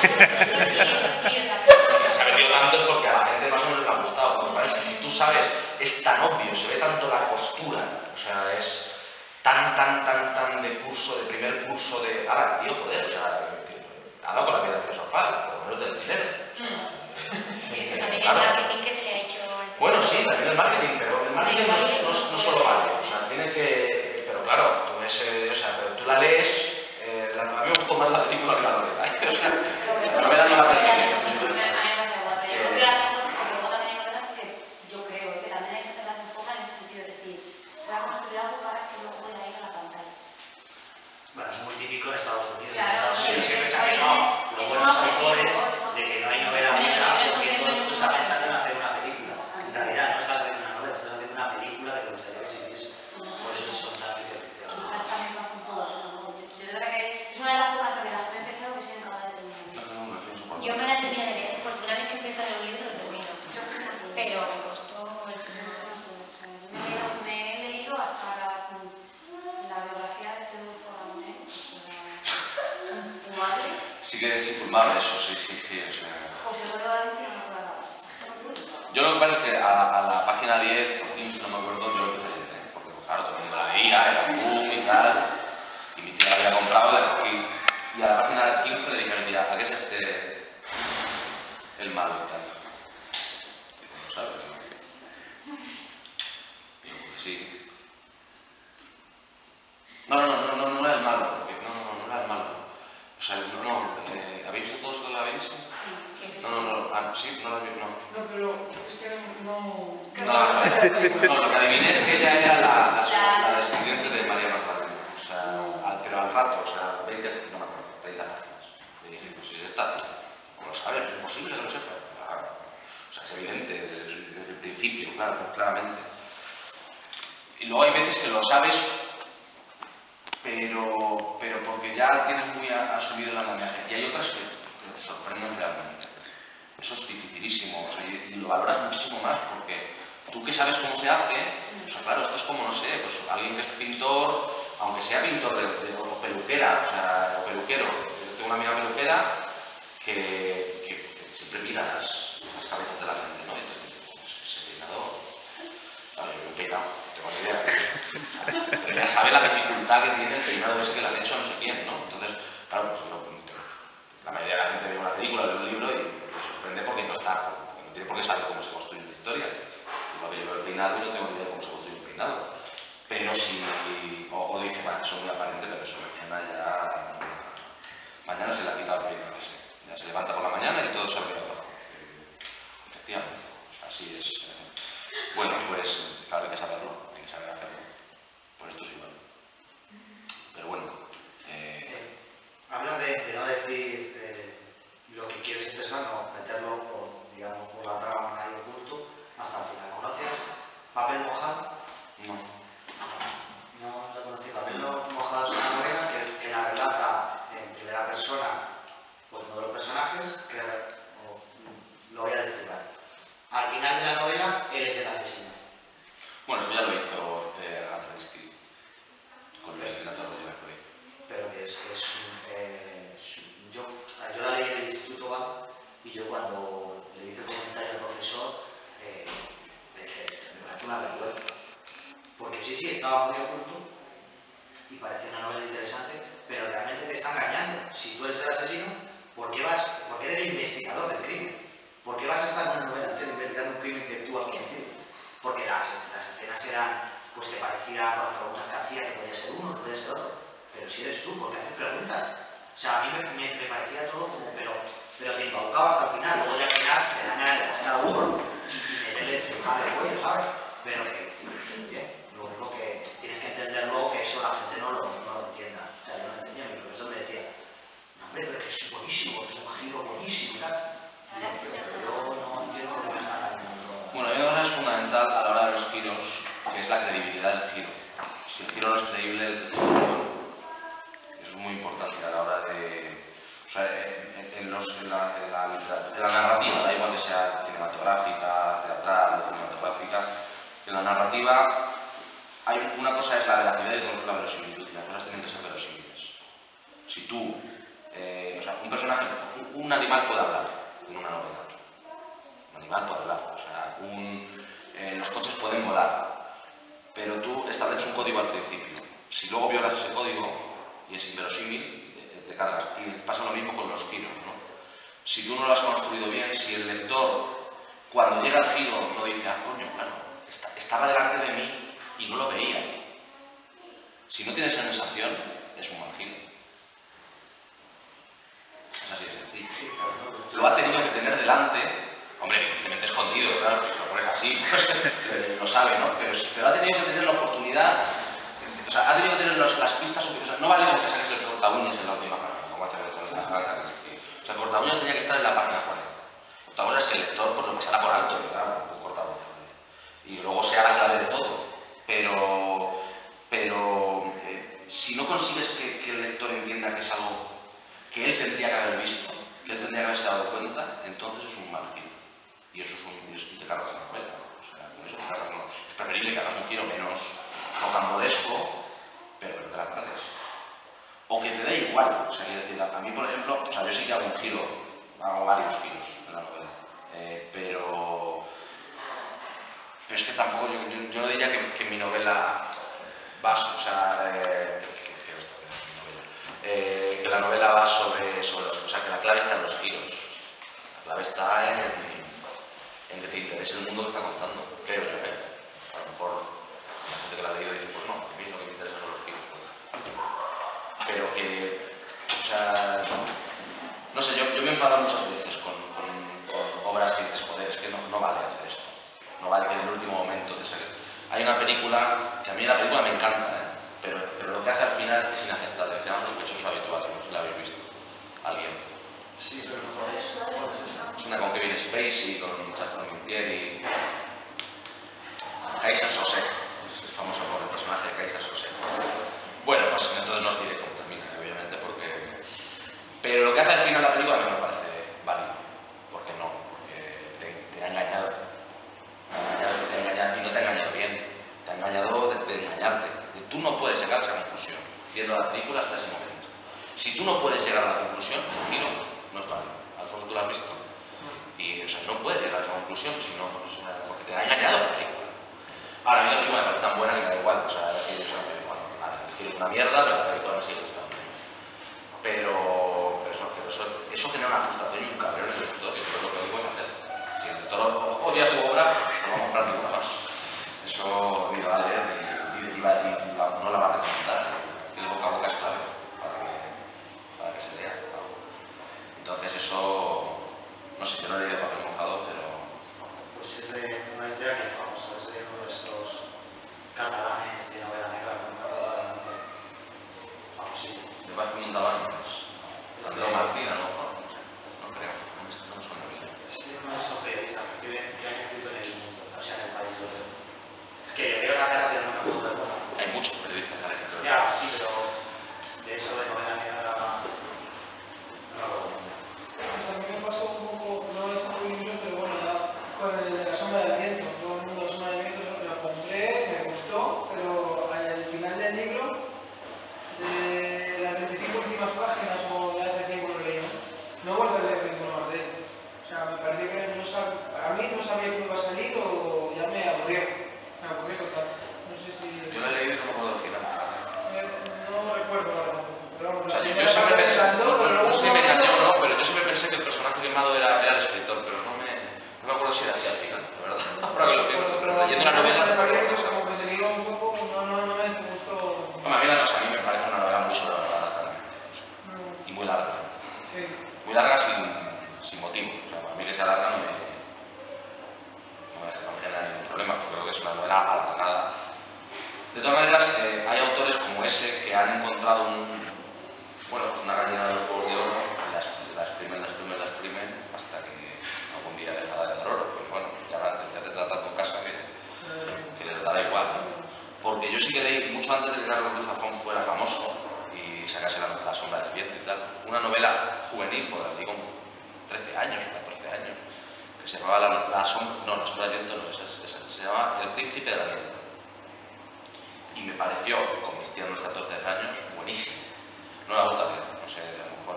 Si se ha vendido tanto es porque a la gente más o menos le ha gustado. Cuando parece que si tú sabes, es tan obvio, se ve tanto la costura, o sea, es tan de curso, de primer curso, de... Ahora, tío, joder, o sea, ha dado con la piedra filosofal, por lo menos del dinero. O sea, sí, también claro. El marketing que se le ha hecho... Bueno, sí, también el marketing, pero el marketing no solo vale, o sea, tiene que... Pero claro, tú ves, o sea, pero tú la lees... a mí me gustó más la película que la novela, ¿eh? O sea, la novela no la película. Porque luego también hay novelas que yo creo que también hay gente que las enfoca en el sentido de decir, voy a construir algo para que luego pueda ir a la pantalla. Bueno, es muy típico en Estados Unidos. Claro, sí, siempre se ha fijado los buenos autores de que no hay novela buena porque todo el mundo está pensando en hacer una película. En realidad no estás haciendo una novela, estás haciendo una película que te gustaría que existiese. Por eso son tan superficiales. Quizás también lo hacen todos, ¿no? Yo creo que es una de las pocas novelas que he empezado que soy incapaz de terminar. Yo me la terminé de leer, porque una vez que empiezo a leer un libro lo termino. Pero me costó el final. Me he leído hasta la biografía de Teodoro Ramonet. ¿Infumable? Sí que es infumable eso, sí. José Lolo da Vinci no me acuerdo. Yo lo que pasa es que a la página 10 o 15, no me acuerdo, yo lo empecé a leer. Porque claro, todo el mundo la veía, era boom y tal. Y mi tía la había comprado y a la página 15 le dije a mi tía, ¿a qué es este el malo y tal? No sabes. Digo, pues sí. No era el malo, porque no era el malo. O sea, ¿habéis visto todos que la veis? Sí. Sí, no la vi, no. No, pero es que no. No, lo que adiviné es que ella era la descendiente de María Magdalena. O sea, pero al rato, o sea, 20, no me acuerdo, 30 páginas. Le dije, pues es esta, como lo sabes, es imposible que lo sepa. Claro. O sea, es evidente, desde el principio, claro, claramente. Y luego hay veces que lo sabes, pero porque ya tienes muy asumido la homenaje. Y hay otras que te sorprenden realmente. Eso es dificilísimo, o sea, y lo valoras muchísimo más porque tú que sabes cómo se hace, o sea, claro, esto es como, no sé, pues alguien que es pintor, aunque sea pintor o peluquera, o sea, peluquero. Yo tengo una amiga peluquera que siempre mira las cabezas de la gente, ¿no? Entonces, pues, ese peinador, claro, yo me he peinado, no tengo ni idea. Pero ya sabe la dificultad que tiene el peinado ese que le han hecho no sé quién, ¿no? Entonces, claro, pues la mayoría de la gente ve una película, ve un libro y me sorprende porque no tiene por qué saber cómo se construye una historia. Igual que yo veo el peinado y no tengo ni idea de cómo se construye un peinado. Pero si... o dice, vale, eso es muy aparente, pero eso mañana ya... Mañana se la quita el peinado ese. Ya se levanta por la mañana y todo se ha olvidado. Efectivamente, pues así es. Bueno, pues claro, hay que saberlo, hay que saber hacerlo. Por esto es igual. Pero bueno... Hablas de no decir lo que quieres expresar, no meterlo, por, digamos, por la trama en el oculto, hasta el final. ¿Conoces Papel mojado? No. No la conocí. Papel mojado es una novela que la relata en primera persona, pues uno de los personajes, que lo voy a destacar. Al final de la novela, él es el asesino. Bueno, eso ya lo hizo Agatha Christie, con el asesinato de la colección. Pero que es yo la leí en el instituto, ¿vale? Y yo cuando le hice el comentario al profesor, me pareció una vergüenza. Porque sí, estaba muy oculto y parece una novela interesante, pero realmente te está engañando. Si tú eres el asesino, ¿por qué eres el investigador del crimen? ¿Por qué vas a estar en una novela entera investigando un crimen que tú has cometido? Porque las escenas eran, pues te parecía con las preguntas que hacía, que podía ser uno, que podía ser otro. Pero si eres tú, ¿por qué haces preguntas? O sea, a mí me parecía todo como, pero te embaucabas hasta el final, luego ya al final te dan ganas de coger a uno y tenerle el cuello, ¿sabes? Pero que bien. Lo único que tienes que entenderlo, que eso la gente no lo entienda. O sea, yo no lo entendía, mi profesor me decía, no hombre, pero que es buenísimo, que es un giro buenísimo y tal. Pero yo no entiendo lo que me están hablando. Bueno, hay una cosa fundamental a la hora de los giros, que es la credibilidad del giro. Si el giro no es creíble, es muy importante a la hora de... O sea, en la narrativa, da igual que sea cinematográfica, teatral, cinematográfica, en la narrativa... Una cosa es la veracidad y otra la verosimilitud, y las cosas tienen que ser verosímiles. Si tú O sea, un personaje, un animal puede hablar en una novela. Un animal puede hablar, o sea, los coches pueden volar, pero tú estableces un código al principio. Si luego violas ese código y es inverosímil, te cargas. Y pasa lo mismo con los giros, ¿no? Si tú no lo has construido bien, si el lector, cuando llega al giro, no dice, ah, coño, claro, estaba delante de mí y no lo veía. Si no tienes esa sensación, es un mal giro. Así de sencillo. Lo ha tenido que tener delante, hombre, evidentemente escondido, claro, si lo pones así, pues lo sabe, ¿no? Pero ha tenido que tener la oportunidad, o sea, ha tenido que tener las pistas suficientes. No vale con que saques el portaúñas en la última página, como hace la Agatha Christie. O sea, el portaúñas tenía que estar en la página 40. Otra cosa es que el lector pues, lo pasará por alto, ¿verdad? Un portaúñas. Y luego sea la clave de todo. Pero si no consigues que el lector entienda que es algo que él tendría que haber visto, que él tendría que haberse dado cuenta, entonces es un mal giro. Y eso es un te cargas en la novela. O sea, con eso te cargas en la novela. Es preferible que hagas un giro menos rocambolesco, pero te la cargas. O que te dé igual. O sea, quiero decir, a mí, por ejemplo, o sea, yo sí que hago un giro, hago varios giros en la novela. Pero es que tampoco, yo no diría que mi novela va, o sea, que la novela va sobre los... O sea, que la clave está en los giros. La clave está en que te interese el mundo que está contando. Creo yo que a lo mejor la gente que la ha leído dice, pues no, a mí lo que me interesa son los giros. Pero que... O sea... No sé, yo me he enfadado muchas veces con obras que dices, joder, es que no vale hacer esto. No vale que en el último momento te salga. Hay una película... Que a mí la película me encanta, pero lo que hace al final es inaceptable, se llama Sospechosos Habituales, no sé si la habéis visto. ¿Alguien? Sí, pero no sabéis cuál es esa. Es una con Kevin Spacey, con Chaston Mintieri. Kaiser Sosé, es famoso por el personaje de Kaiser Sosé. Bueno, pues entonces no os diré cómo termina, obviamente, porque... Pero lo que hace al final la película no me parece válido. ¿Por qué no? Porque te ha engañado. Y no te ha engañado bien. Te ha engañado de engañarte. Tú no puedes llegar a esa conclusión, viendo la película hasta ese momento. Si tú no puedes llegar a la conclusión, el giro no es válido. Alfonso, tú lo has visto. Y, o sea, no puedes llegar a esa conclusión, sino, o sea, porque te ha engañado la película. Ahora, a mí la película me parece tan buena que me da igual. O sea, el giro es una mierda, pero la película me sigue gustando. Pero eso genera una frustración y un cabrón en el lector, que es lo que digo es hacer. Si el lector odia tu obra, no va a comprar ninguna más. Eso ni vale, no la van a contar, el boca a boca es clave para que se lea. Entonces eso, no sé, yo no he leído papel mojado, pero... Pues es de una idea que es famosa, es de uno de estos catalanes de novela negra, famosísimo. ¿De Paz Montalbán? Andrés Martínez, ¿no? No creo, no me suena bien. Es de uno de estos periodistas que vive en el mundo, o sea, en el país. Es que yo veo la cara de una puta. Hay muchos periodistas de la literatura. Ya, sí, pero de eso de novela negra no lo recomiendo. Pues a mí me pasó un poco, no es muy libro, pero bueno, ya con el de La sombra del viento. Todo el mundo de La sombra del viento lo compré, me gustó, pero al final del libro, de las 25 últimas páginas o las de tiempo lo leí, no vuelvo a leer ninguno más de él. O sea, me pareció que a mí no sabía cómo iba a salir o ya me aburrió. Yo la he leído y no me acuerdo al final. No recuerdo ahora. O sea, yo siempre pensé, no sé si me engañé o no, pero yo siempre pensé que el personaje quemado era el escritor, pero no me acuerdo si era así al final, la verdad. Ahora que lo pienso, pero leyendo una novela... Como que se liga un poco, no me gustó... Bueno, a mí me parece una novela muy sobrevalorada también. Y muy larga. Sí. Muy larga sin motivo. O sea, para mí que sea larga no me genera ningún problema, porque creo que es una novela alargada. De todas maneras, hay autores como ese que han encontrado una gallina de los huevos de oro, las primen, hasta que algún día les da de dar oro. Pero bueno, ya tendrá tanto en casa que les dará igual, ¿no? Porque yo sí que leí, mucho antes de que Leonardo Padura fuera famoso y sacase la sombra del viento y tal, una novela juvenil, por así como 13 años o 14 años, que se llamaba La sombra del viento no, esa se llama El príncipe de la niebla. Y me pareció, con mis tíos a los 14 años, buenísimo. No la voy a leer, no sé, a lo mejor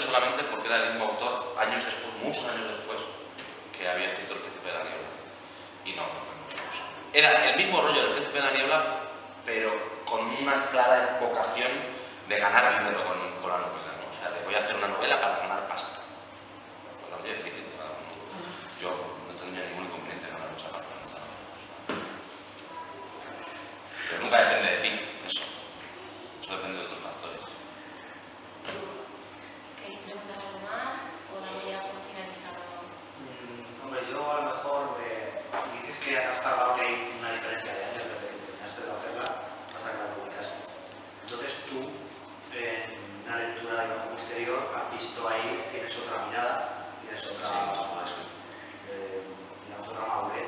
solamente porque era el mismo autor años después, muchos años después, que había escrito El Príncipe de la Niebla. Y no. Era el mismo rollo del Príncipe de la Niebla, pero con una clara vocación de ganar dinero con la novela, ¿no? O sea, de voy a hacer una novela para ganar pasta. Bueno, oye, yo no tendría ningún inconveniente en ganar mucha pasta. Pero nunca depende de ti, eso. Eso depende de otros factores. ¿Queréis preguntar algo más? ¿O no ya por finalizado? Hombre, yo a lo mejor dices que has hablado que hay una diferencia de años desde que terminaste de hacerla hasta que la publicaste. Entonces tú, en una lectura de algo posterior, has visto ahí, tienes otra mirada, tienes otra, sí, digamos, otra madurez.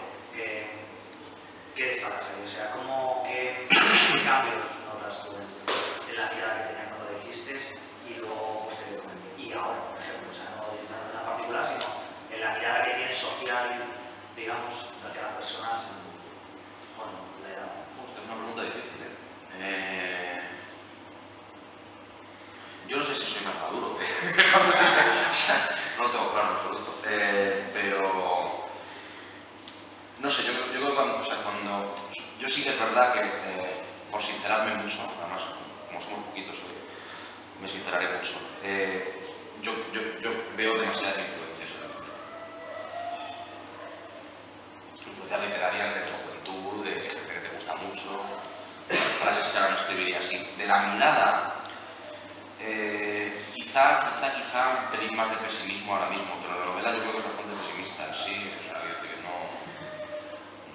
¿Qué destacas ahí? O sea, ¿cómo, qué cambios notas tú en la mirada que tenías cuando lo hiciste y luego posteriormente? Y ahora, por ejemplo, o sea, no en una particular, sino en la mirada que tienes social, digamos, hacia las personas con la edad. Esta es una pregunta difícil, ¿eh? Yo no sé si soy más maduro que... O sea, no lo tengo claro en absoluto. Pero... No sé, yo creo que cuando... O sea, cuando yo sí que es verdad que, por sincerarme mucho, además, como somos poquitos hoy, me sinceraré mucho. Yo veo demasiadas influencias en la vida. Influencias literarias de tu juventud, de gente que te gusta mucho, frases que ahora no escribiría así. De la mirada... quizá un pelín más de pesimismo ahora mismo, pero la novela yo creo que es bastante pesimista, sí, o sea, quiero decir que no,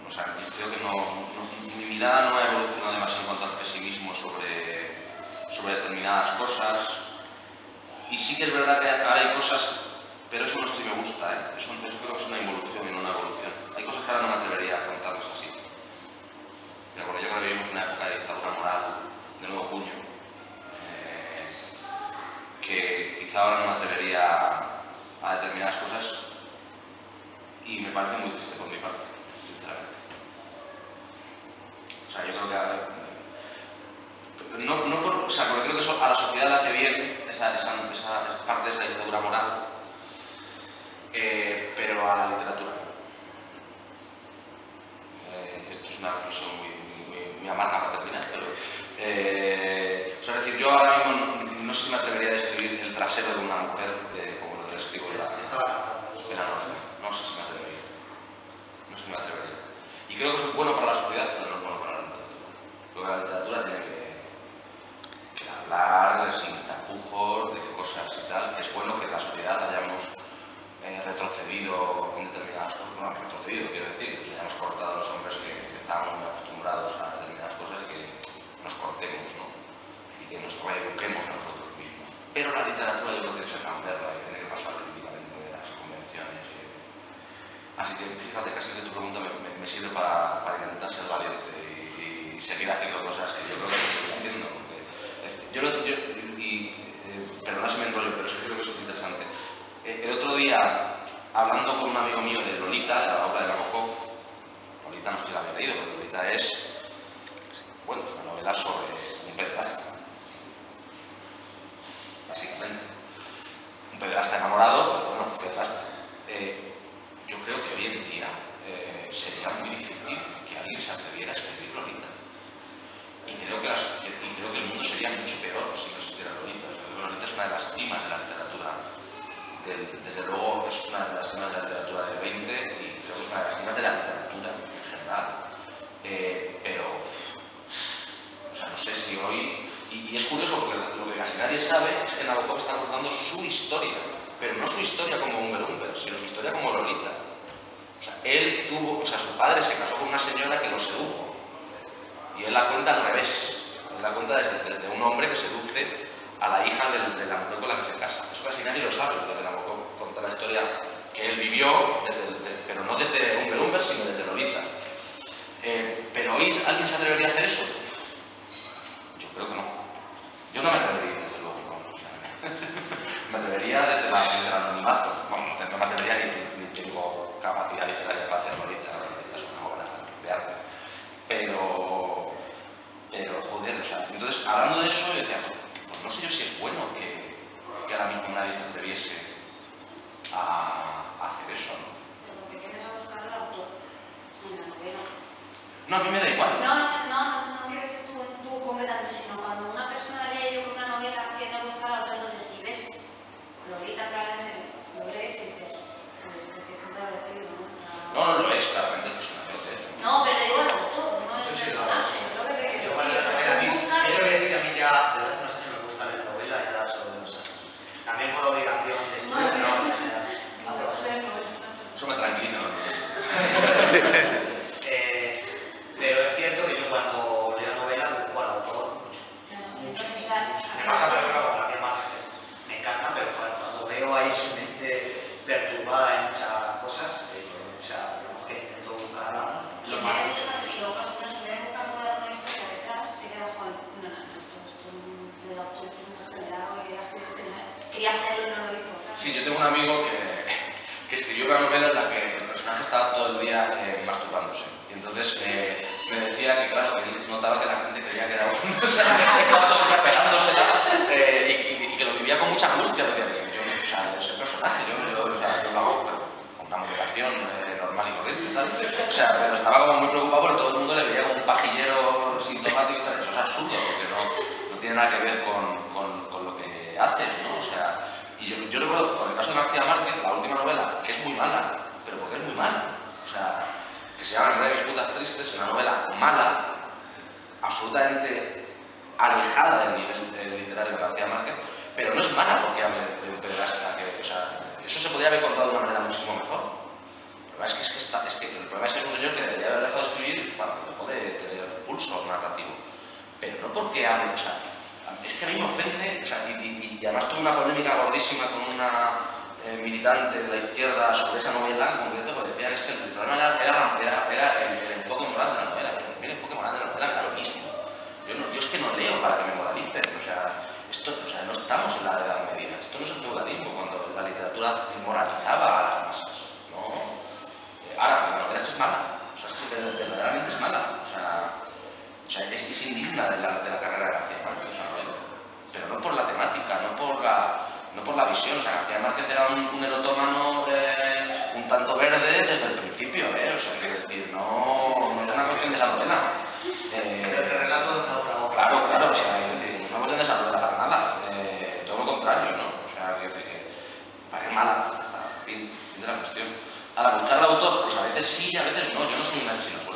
o sea, creo que mi mirada no ha evolucionado demasiado en cuanto al pesimismo sobre determinadas cosas, y sí que es verdad que ahora hay cosas, pero eso no sé si me gusta, ¿eh? Eso creo que es una involución y no una evolución. Hay cosas que ahora no me atrevería a contarlas así, pero bueno, yo creo que vivimos una época de dictadura moral, de nuevo puño, que quizá ahora no me atrevería a determinadas cosas y me parece muy triste por mi parte, sinceramente. O sea, yo creo que... o sea, porque creo que eso a la sociedad le hace bien, esa parte de esa dictadura moral, pero a la literatura. Esto es una reflexión muy amarga para terminar, pero... o sea, es decir, yo ahora mismo... No sé si me atrevería a describir el trasero de una mujer como lo describo en la novela. No sé si me atrevería. Y creo que eso es bueno para la sociedad, pero no es bueno para la literatura. Creo que la literatura tiene que hablar sin tapujos, de cosas y tal. Es bueno que en la sociedad hayamos retrocedido en determinadas cosas. Bueno, retrocedido, quiero decir. Nos hayamos cortado a los hombres que estábamos muy acostumbrados a determinadas cosas y que nos cortemos, ¿no? Que nos reeduquemos a nosotros mismos. Pero la literatura yo creo que tiene que cambiarla y tiene que pasar típicamente de las convenciones. Así que fíjate, casi que tu pregunta me sirve para intentar ser valiente y seguir haciendo cosas que yo creo que estoy haciendo. Porque, perdona si me enrollo, pero es que creo que es interesante. El otro día, hablando con un amigo mío de Lolita, de la obra de Nabokov, Lolita no sé si la había leído, pero Lolita es, bueno, es una novela sobre un pedazo. Básicamente. Un pederasta enamorado, pero bueno, un pederasta. Yo creo que hoy en día sería muy difícil que alguien se atreviera a escribir Lolita. Y creo que el mundo sería mucho peor si no existiera Lolita. O sea, Lolita es una de las cimas de la literatura. Desde luego es una de las cimas de la literatura del 20 y creo que es una de las cimas de la literatura en general. Pero, o sea, no sé si hoy... Y es curioso porque lo que casi nadie sabe es que Nabokov está contando su historia, pero no su historia como Humber, sino su historia como Lolita. O sea, su padre se casó con una señora que lo sedujo. Y él la cuenta al revés. Él la cuenta desde un hombre que seduce a la hija de la mujer con la que se casa. Eso casi nadie lo sabe, porque Nabokov cuenta la historia que él vivió, pero no desde Humber, sino desde Lolita. Pero hoy, ¿alguien se atrevería a hacer eso? Yo creo que no. Yo no me atrevería, desde luego, no, o sea, me atrevería desde el anonimato. Bueno, no me atrevería ni tengo capacidad literaria para hacer Lolita, es una obra de arte. Pero, joder, o sea, entonces, hablando de eso, yo decía, pues no sé yo si es bueno que ahora mismo nadie se atreviese a hacer eso, ¿no? Pero porque quieres a buscar al autor y la novela. No, a mí me da igual. No quieres ser tú completamente, sino cuando una persona lee una novela que no busca al autor, entonces si ves, lo grita claramente, lo lees y dices, pues es que es un traducido, ¿no? No, no lo es, claramente es una traducción. No, pero digo al autor, no es un personaje. Yo cuando lo sabía a mí, es lo que decir que a mí ya desde hace unos años me gusta leer novela, ya da solo de 2 años. También por obligación de estudio, pero no, eso me tranquiliza, ¿no? Pero es cierto que yo cuando leo novela busco al autor mucho. Me pasa por ejemplo con García Márquez. Me encanta, pero cuando veo ahí su mente perturbada en muchas cosas, o sea, que intento buscar a los malos. Sí, yo tengo un amigo que escribió una novela en la que el personaje estaba todo el día masturbándose. Y entonces me decía que, claro, que él notaba que la gente creía que era un... o sea, que estaba todo el día pegándosela y que lo vivía con mucha angustia. Porque yo, o sea, ese personaje, yo lo hago con una motivación normal y corriente, tal. O sea, pero estaba como muy preocupado porque todo el mundo le veía como un pajillero sintomático y tal. Eso es absurdo, porque no tiene nada que ver con lo que haces, ¿no? O sea, y yo recuerdo, por el caso de García Márquez, la última novela, que es muy mala, pero porque es muy mala, o sea, que se llama El Rey de mis putas tristes, una novela mala, absolutamente alejada del nivel literario de García Márquez, pero no es mala porque hable de pederastia, o sea, eso se podría haber contado de una manera muchísimo mejor. El problema es que es un señor que debería haber dejado de escribir cuando dejó de tener pulso narrativo, pero no porque hable, o sea, es que a mí me ofende, o sea, y además tuve una polémica gordísima con una militante de la izquierda sobre esa novela en concreto, porque decía que es que el problema era el enfoque moral de la novela. A mí el enfoque moral de la novela me da lo mismo. Yo es que no leo para que me moralicen, o sea, no estamos en la Edad Media, esto no es el feudalismo cuando la literatura moralizaba a las masas, ¿no? Ahora, la novela es mala, o sea, es que verdaderamente es mala, o sea es indigna de la carrera de García Márquez, pero no por la temática, no por la visión. O sea, García Márquez era un erotómano un tanto verde desde el principio, o sea, quiero decir, no es una cuestión de esa novela. Pero te relato de una... Claro, o sea, quiero decir, no es una cuestión de esa novela para nada, todo lo contrario, ¿no? O sea, quiero decir que para qué mala, hasta fin de la cuestión. Ahora, buscar al autor, pues a veces sí y a veces no, yo no soy un asesino suelto.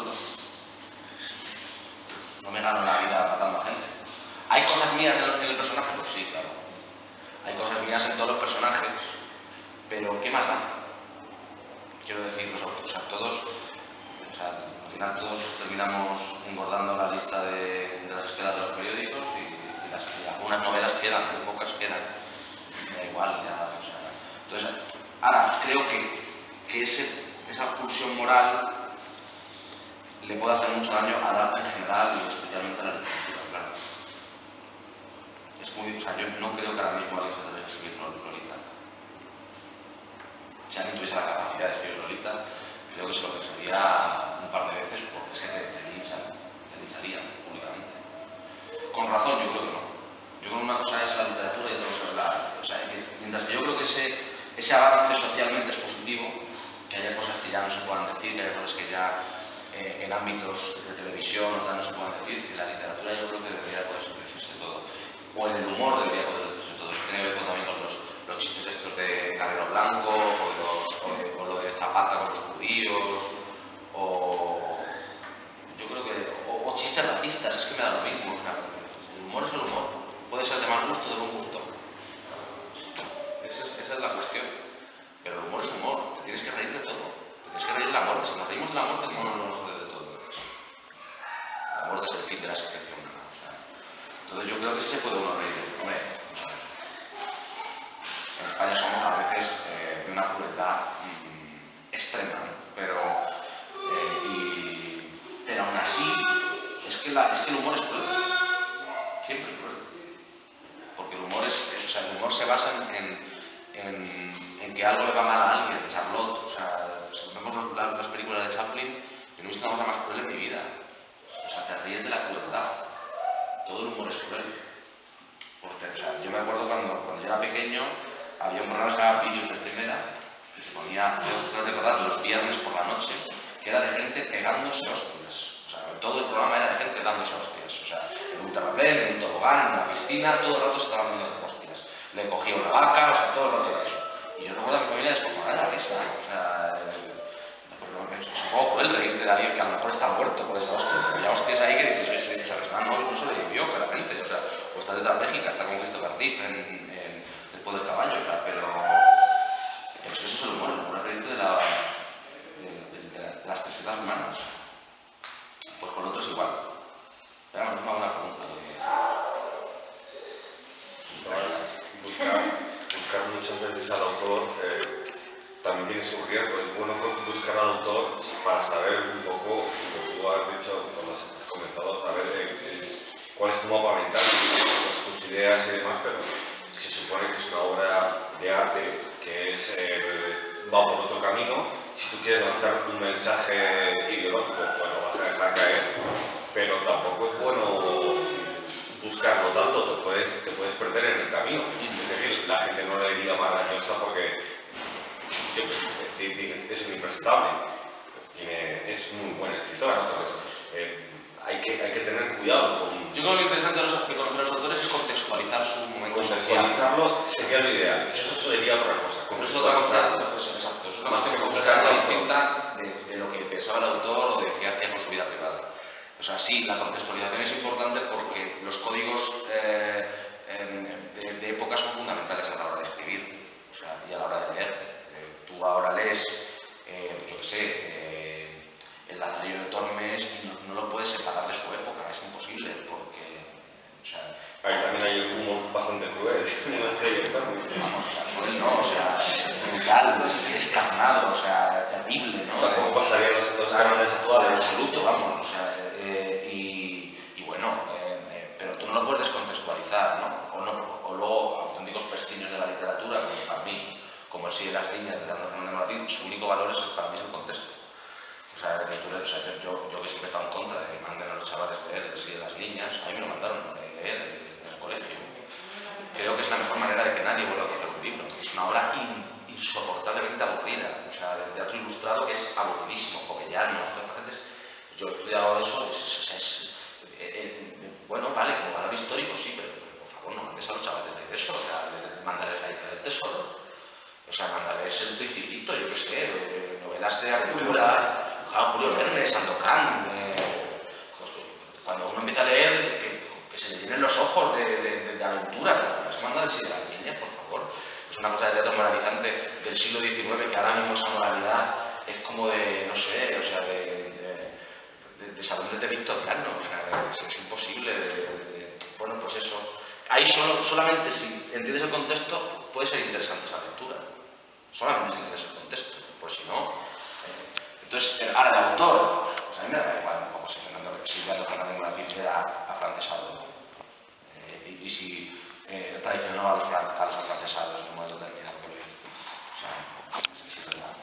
No me gano la vida matando a gente. ¿Hay cosas mías en el personaje? Pues sí, claro. Hay cosas mías en todos los personajes, pero ¿qué más da? Quiero decir, al final todos terminamos engordando la lista de las esferas de los periódicos y algunas novelas quedan, muy pocas quedan. Da igual, ya, o sea... Entonces, ahora, creo que esa pulsión moral le puede hacer mucho daño al arte en general y especialmente a la literatura, claro. O sea, yo no creo que ahora mismo alguien se atreva a escribir Lolita. Si alguien tuviese la capacidad de escribir Lolita, creo que se lo pensaría un par de veces porque es que te lincharían públicamente. Con razón, yo creo que no. Yo creo que una cosa es la literatura y otra cosa es la... O sea, es decir, mientras que yo creo que ese avance socialmente es positivo, que haya cosas que ya no se puedan decir, que haya cosas que ya en ámbitos de televisión o tal no se puedan decir, en la literatura yo creo que debería poder decirse todo. O en el humor debería poder decirse todo. Eso tiene que ver con también con los chistes estos de Carrero Blanco, o lo de Zapata con los judíos, o yo creo que o chistes racistas, es que me da lo mismo. El humor es el humor, puede ser de mal gusto o de buen gusto. Esa es la cuestión. Pero el humor es humor, te tienes que reír de todo, te tienes que reír de la muerte. Si nos reímos de la muerte, no nos reímos de todo. La muerte es el fin de la existencia humana. Entonces yo creo que sí se puede uno reír. Hombre, en España somos a veces de una crueldad extrema, ¿no? Pero aún así es que el humor es cruel. Siempre es cruel. Porque el humor el humor se basa en que algo le va mal a alguien, Charlotte. O sea, si vemos las películas de Chaplin, yo no he visto una cosa más cruel en mi vida. O sea, te ríes de la crueldad. Todo el humor es cruel. O sea, yo me acuerdo cuando yo era pequeño, había un programa que se llamaba Pillos de Primera, que se ponía, creo recordar, los viernes por la noche, que era de gente pegándose hostias. O sea, todo el programa era de gente dándose hostias. O sea, en un tablero, en un tobogán, en una piscina, todo el rato se estaban dando hostias. Le cogía una vaca, o sea, todo el rato era eso. Y yo recuerdo a mi familia descojonada la risa. O sea, supongo por el reírte de alguien que a lo mejor está muerto por esa hostia. Había hostias ahí que dices, esa persona no sobrevivió claramente. O sea, o está tetrapléjica, está con Christopher Reeve en Después del caballo. O sea, pero es que eso es el humor reírte de las tristezas humanas. Pues con otros igual. Veamos, una buena pregunta. Buscar muchas veces al autor también tiene su riesgo. Es bueno buscar al autor para saber un poco, como tú has dicho cuando has comenzado, a ver cuál es tu mapa mental, tus ideas y demás, pero se supone que es una obra de arte que es, va por otro camino. Si tú quieres lanzar un mensaje ideológico, bueno, vas a dejar caer, pero tampoco es bueno buscarlo tanto, te puedes perder en el camino. Es decir, la gente no le diría maravillosa porque es un impresentable, es un muy buen escritor, entonces hay que tener cuidado con... Yo creo que lo interesante de conocer a los autores es contextualizar su momento social. Contextualizarlo sería lo ideal, eso sería otra cosa. Eso es otra cosa, exacto, eso es una cosa distinta de lo que pensaba el autor o de qué hacía con su vida privada. O sea, sí, la contextualización es importante porque los códigos de época son fundamentales a la hora de escribir, o sea, y a la hora de leer. Ahora lees, yo qué sé, el Lazarillo de Tormes y no lo puedes separar de su época, es imposible porque... O sea, ahí también hay un humor bastante cruel, el Lazarillo de Tormes. Vamos, o sea, cruel no, o sea, brutal, es carnado, o sea, terrible, ¿no? Tampoco pasaría los cánones actuales. En absoluto, vamos, o sea, y bueno, pero tú no lo puedes descontextualizar, ¿no? O luego auténticos prestigios de la literatura, como para mí. Como el sí de las niñas de la Nación de Madrid, su único valor es, para mí es el contexto. O sea, yo que siempre he estado en contra de que manden a los chavales leer el sí de las niñas, a mí me lo mandaron a leer en el colegio. Creo que es la mejor manera de que nadie vuelva a coger un libro. Es una obra insoportablemente aburrida. O sea, del teatro ilustrado que es aburridísimo, jovellanos, todas estas gentes. Yo he estudiado eso, bueno, vale, como valor histórico sí, pero por favor no mandes a los chavales de eso, o sea, mandarles la idea del tesoro. O sea, mandarles el triciclito, yo qué sé, novelas de aventura, Julio Verne, Sandokan. Cuando uno empieza a leer, que se le llenen los ojos de aventura, pero mandarles a las niñas, por favor. Es una cosa de teatro moralizante del siglo XIX, que ahora mismo esa moralidad es como de, no sé, o sea, de salón de victoriano, o sea, es imposible. Bueno, pues eso. Ahí solamente si entiendes el contexto puede ser interesante esa lectura. Solamente si entiendes el contexto, pues si no... Entonces, ahora el autor, pues a mí me da igual un poco si Leandro Fernández Martín era afrancesado, y si traicionó a los afrancesados en un momento determinado que lo hizo. O sea, es verdad.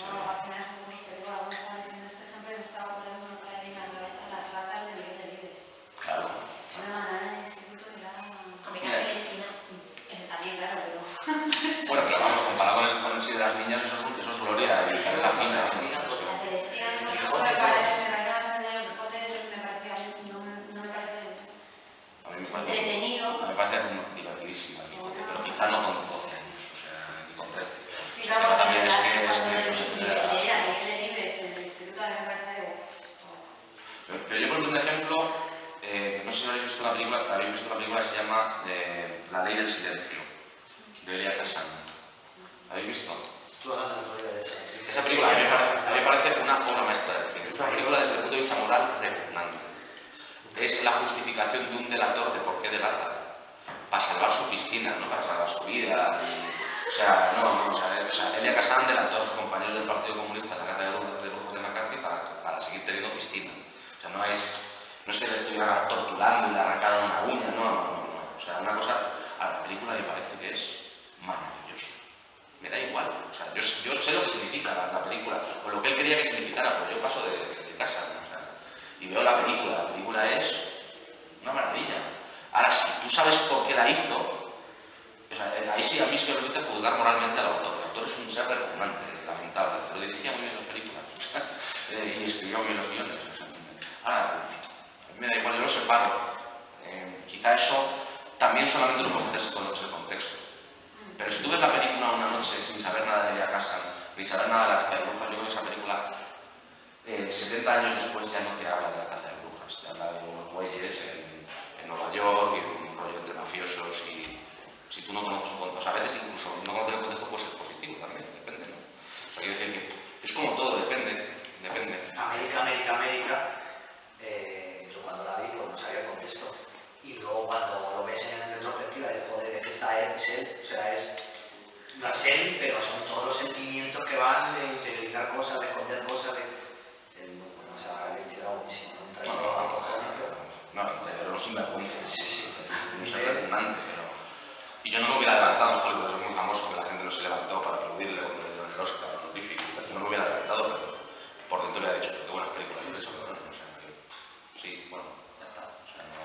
No, al final como os digo, algunas veces en este ejemplo yo estaba poniendo una palabra en la cabeza a las ratas de Miguel de Libres. Claro. Se me mandaron en el instituto y era... A mí la Argentina, eso también, claro, pero... Bueno, pero vamos, comparado con el sí de las niñas, eso es gloria, y la fina. A mí me parece divertidísimo el Quijote, pero quizá no con 12 años, o sea, ni con 13. El tema también es que... Pero yo pongo un ejemplo, no sé si habéis visto una película, que se llama La ley del silencio. Debería casarme. ¿Habéis visto? Esa película a mí me parece una obra maestra del cine. Es una película desde el punto de vista moral repugnante. Es la justificación de un delator de por qué delata. Para salvar su piscina, no para salvar su vida. O sea, Elia Kazan delató a sus compañeros del Partido Comunista en la casa de Burgos de McCarthy para seguir teniendo piscina. O sea, no es que le estuvieran torturando y le arrancaron una uña, no. O sea, una cosa... A la película me parece que es... maravilloso. Me da igual. O sea, yo sé lo que significa la película, o lo que él quería que significara, pero yo paso de casa, ¿no? O sea, y veo la película es una maravilla. Ahora, si tú sabes por qué la hizo, o sea, ahí sí a mí es que me permite juzgar moralmente al autor. El autor es un ser repugnante, lamentable, pero dirigía muy bien las películas y escribió muy bien los guiones. Ahora, a mí me da igual, yo lo separo. Quizá eso también solamente lo puedes hacer cuando es el contexto. Pero si tú ves la película una noche sin saber nada de Elia Kazan, ni saber nada de la caza de brujas, yo creo que esa película 70 años después ya no te habla de la caza de brujas, te habla de unos bueyes en Nueva York, y un rollo entre mafiosos, y si tú no conoces el contexto, o sea, a veces incluso no conocer el contexto puede ser positivo también, depende, ¿no? O sea, quiero decir que es como todo, depende, depende. América, yo cuando la vi pues no sabía el contexto, y luego cuando lo ves en retrospectiva de joder, que está él, es él, o sea, es, no es él, pero son todos los sentimientos que van de interiorizar cosas, de esconder cosas, bueno, o sea, la identidad buenísima, no, no, sinvergüenza, sí, no soy repugnante, pero... Y yo no me hubiera levantado, fue muy famoso que la gente no se levantó para aplaudirle cuando le dieron el Oscar, el honorífico, yo no me hubiera levantado, pero por dentro le había dicho, qué buenas películas, sí, bueno, ya está, o sea, no...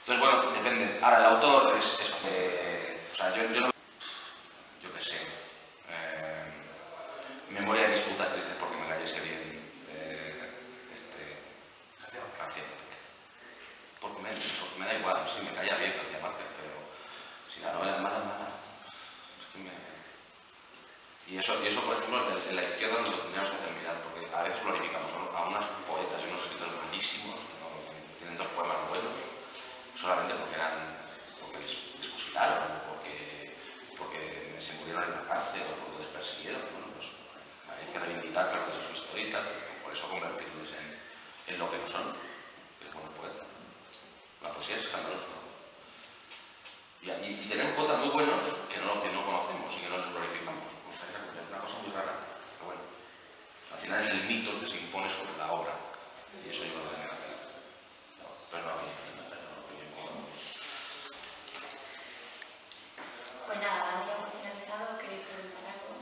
Entonces, bueno, depende. Ahora, el autor es o sea, yo no... Yo qué sé... Memoria de mis putas tristes porque me calles, que bien... Porque me da igual, si me calla bien García Márquez, pero si la novela es mala, es que me... Y eso por ejemplo, en la izquierda nos lo tendríamos que hacer mirar, porque a veces glorificamos a unas poetas y unos escritores malísimos, ¿no? Tienen dos poemas buenos, solamente porque les fusilaron, porque se murieron en la cárcel, o porque les persiguieron. Bueno, pues hay que reivindicar, claro, que eso es su historia, pero por eso convertirles en lo que no son. La poesía es escandalosa. Y tenemos poetas muy buenos que no conocemos y que no les glorificamos. O sea, es una cosa muy rara. Pero bueno, al final es el mito que se impone sobre la obra. Y eso yo creo que tiene que ver. Pues no había. Pues nada, habíamos finalizado. ¿Queréis preguntar algo?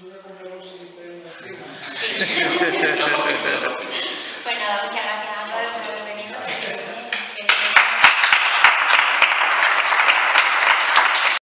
Yo voy a comprar un 60.